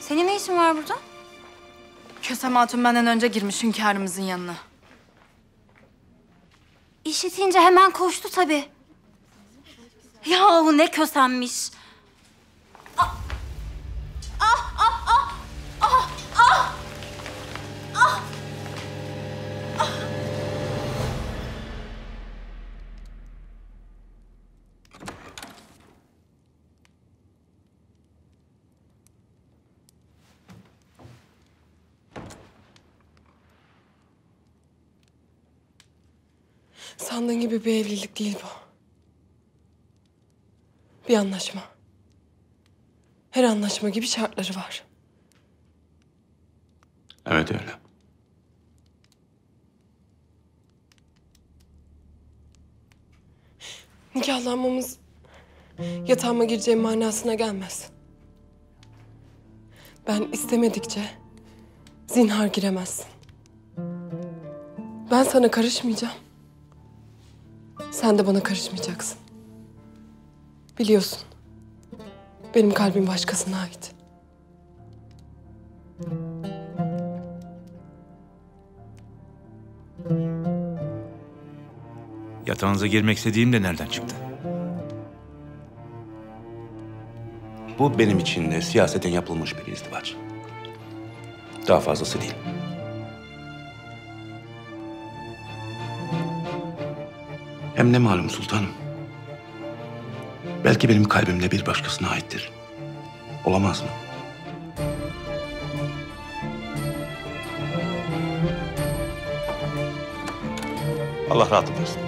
Senin ne işin var burada? Kösem Hatun benden önce girmiş hünkârımızın yanına. İşitince hemen koştu tabii. Yahu ne kösemmiş. Ah! Ah! Ah! Ah! Ah! Ah! Ah! Ah! Sandığın gibi bir evlilik değil bu. Bir anlaşma. Her anlaşma gibi şartları var. Evet öyle. Nikahlanmamız yatağıma gireceğim manasına gelmez. Ben istemedikçe zinhar giremezsin. Ben sana karışmayacağım. Sen de bana karışmayacaksın. Biliyorsun, benim kalbim başkasına ait. Yatağınıza girmek istediğim de nereden çıktı? Bu benim için de siyaseten yapılmış bir izdivaç. Daha fazlası değil. Hem ne malum sultanım. Belki benim kalbimde bir başkasına aittir. Olamaz mı? Allah rahatlık versin.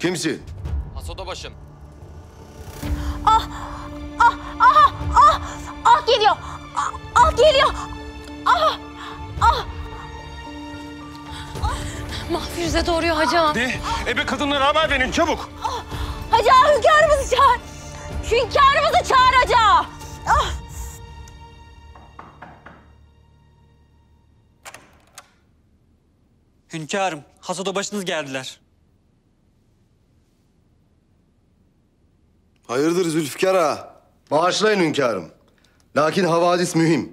Kimsin? Hasoda başım. Ah! Ah! Ah! Ah! Ah geliyor! Ah, ah geliyor! Ah! Ah! Ah. Mahfiruze doğruyor Hacı Ağa. De, ebe kadınlara haber verin çabuk. Ah. Hacı Ağa hünkârımızı çağır. Hünkârımızı çağır Hacı Ağa. Ah! Hünkârım, hasoda başınız geldiler. Hayırdır Zülfikar Ağa? Bağışlayın hünkârım. Lakin havadis mühim.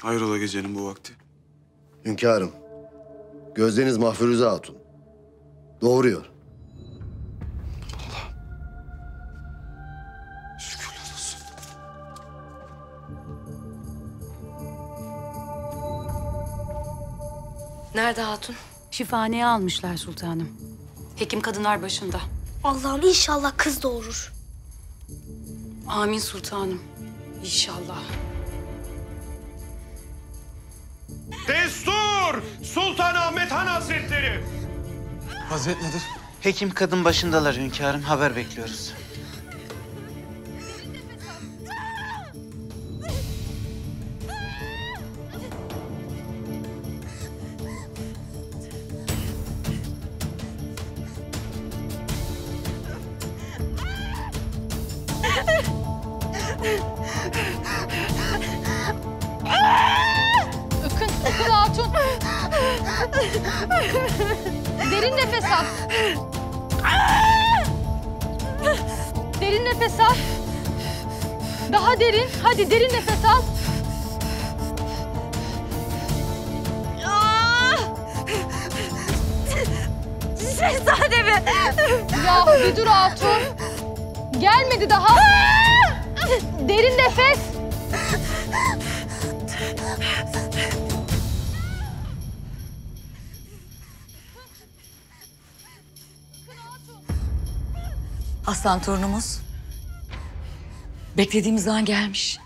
Hayrola gecenin bu vakti? Hünkârım, gözleriniz Mahfiruze Hatun. Doğuruyor. Nerede hatun? Şifahaneye almışlar sultanım. Hekim kadınlar başında. Allah'ım inşallah kız doğurur. Amin sultanım. İnşallah. Destur! Sultan Ahmet Han Hazretleri! Vaziyet nedir? Hekim kadın başındalar hünkârım. Haber bekliyoruz. Ökün Hatun. Derin nefes al. Derin nefes al. Daha derin. Hadi derin nefes al. Şehzade mi? Ya bir dur Hatun. Gelmedi daha. Derin nefes. Aslan torunumuz beklediğimiz an gelmiş.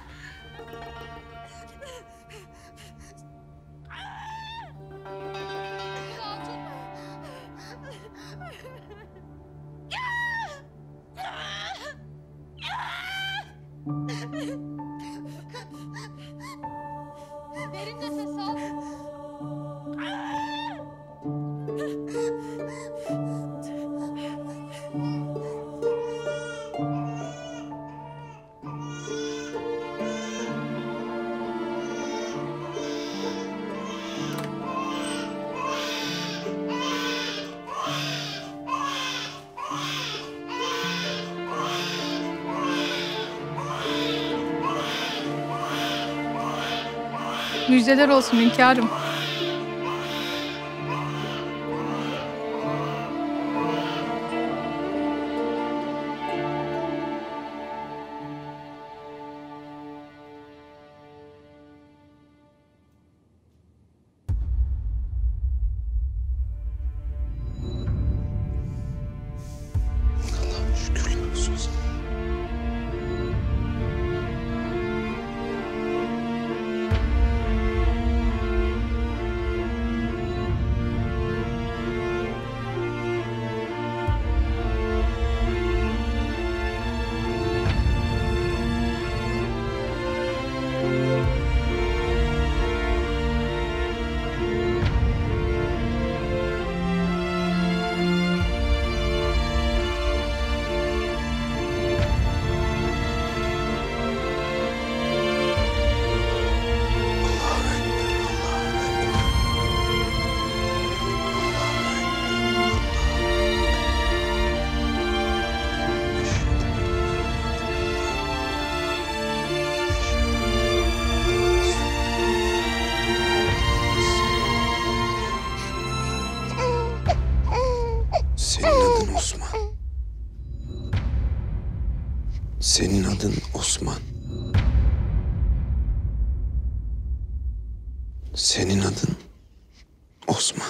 Müjdeler olsun hünkârım. Senin adın Osman. Senin adın Osman.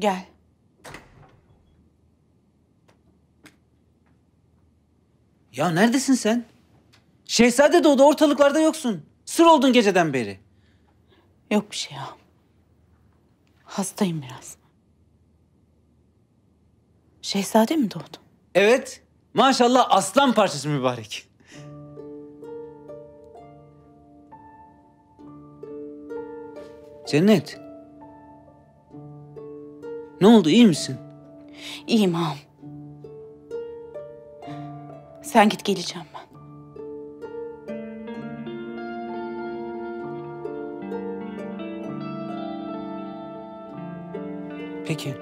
Gel. Ya neredesin sen? Şehzade doğdu, ortalıklarda yoksun. Sır oldun geceden beri. Yok bir şey ya. Hastayım biraz. Şehzade mi doğdu? Evet. Maşallah aslan parçası mübarek. Cennet. Ne oldu, iyi misin? İyiyim ağam. Sen git, geleceğim ben. Peki.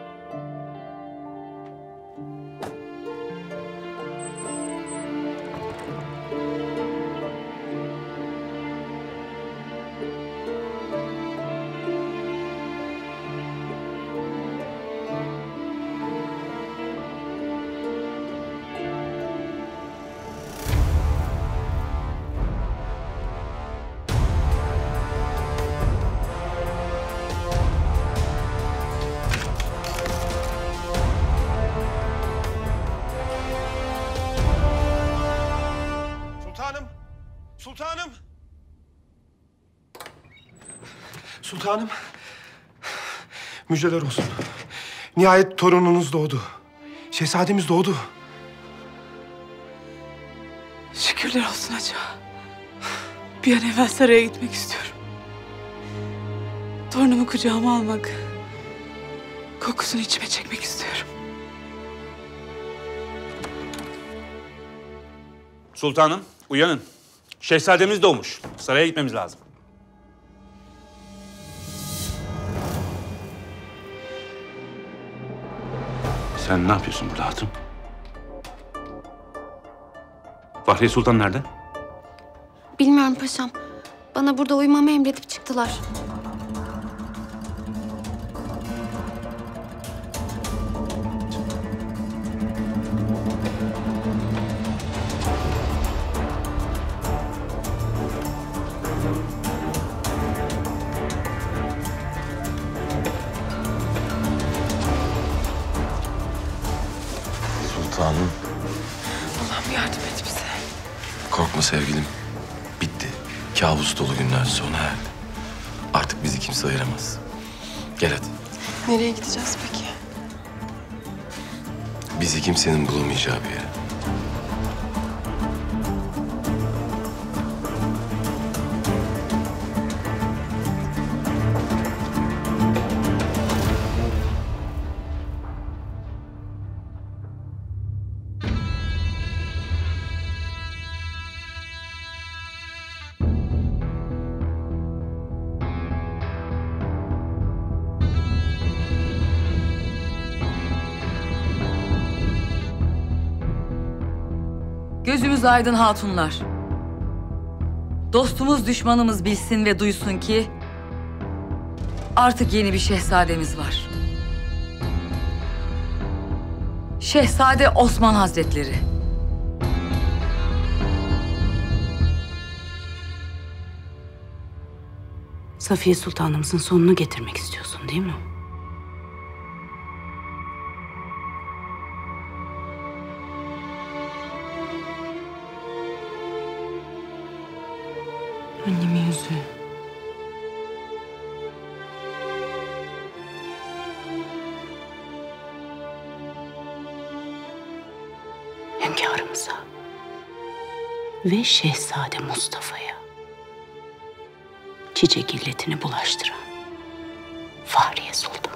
Sultanım, müjdeler olsun. Nihayet torununuz doğdu. Şehzademiz doğdu. Şükürler olsun Hacı Ağa. Bir an evvel saraya gitmek istiyorum. Torunumu kucağıma almak, kokusunu içime çekmek istiyorum. Sultanım, uyanın. Şehzademiz doğmuş. Saraya gitmemiz lazım. Sen ne yapıyorsun burada hatun? Fahriye Sultan nerede? Bilmiyorum paşam. Bana burada uyumamı emredip çıktılar. Sevgilim, bitti. Kabus dolu günler sona erdi. Artık bizi kimse ayıramaz. Gel hadi. Nereye gideceğiz peki? Bizi kimsenin bulamayacağı bir yere. Gözümüz aydın hatunlar. Dostumuz düşmanımız bilsin ve duysun ki artık yeni bir şehzademiz var. Şehzade Osman Hazretleri. Safiye Sultanımızın sonunu getirmek istiyorsun değil mi? Annemin yüzü. Hünkârımıza ve Şehzade Mustafa'ya çiçek illetini bulaştıran Fahriye Sultan.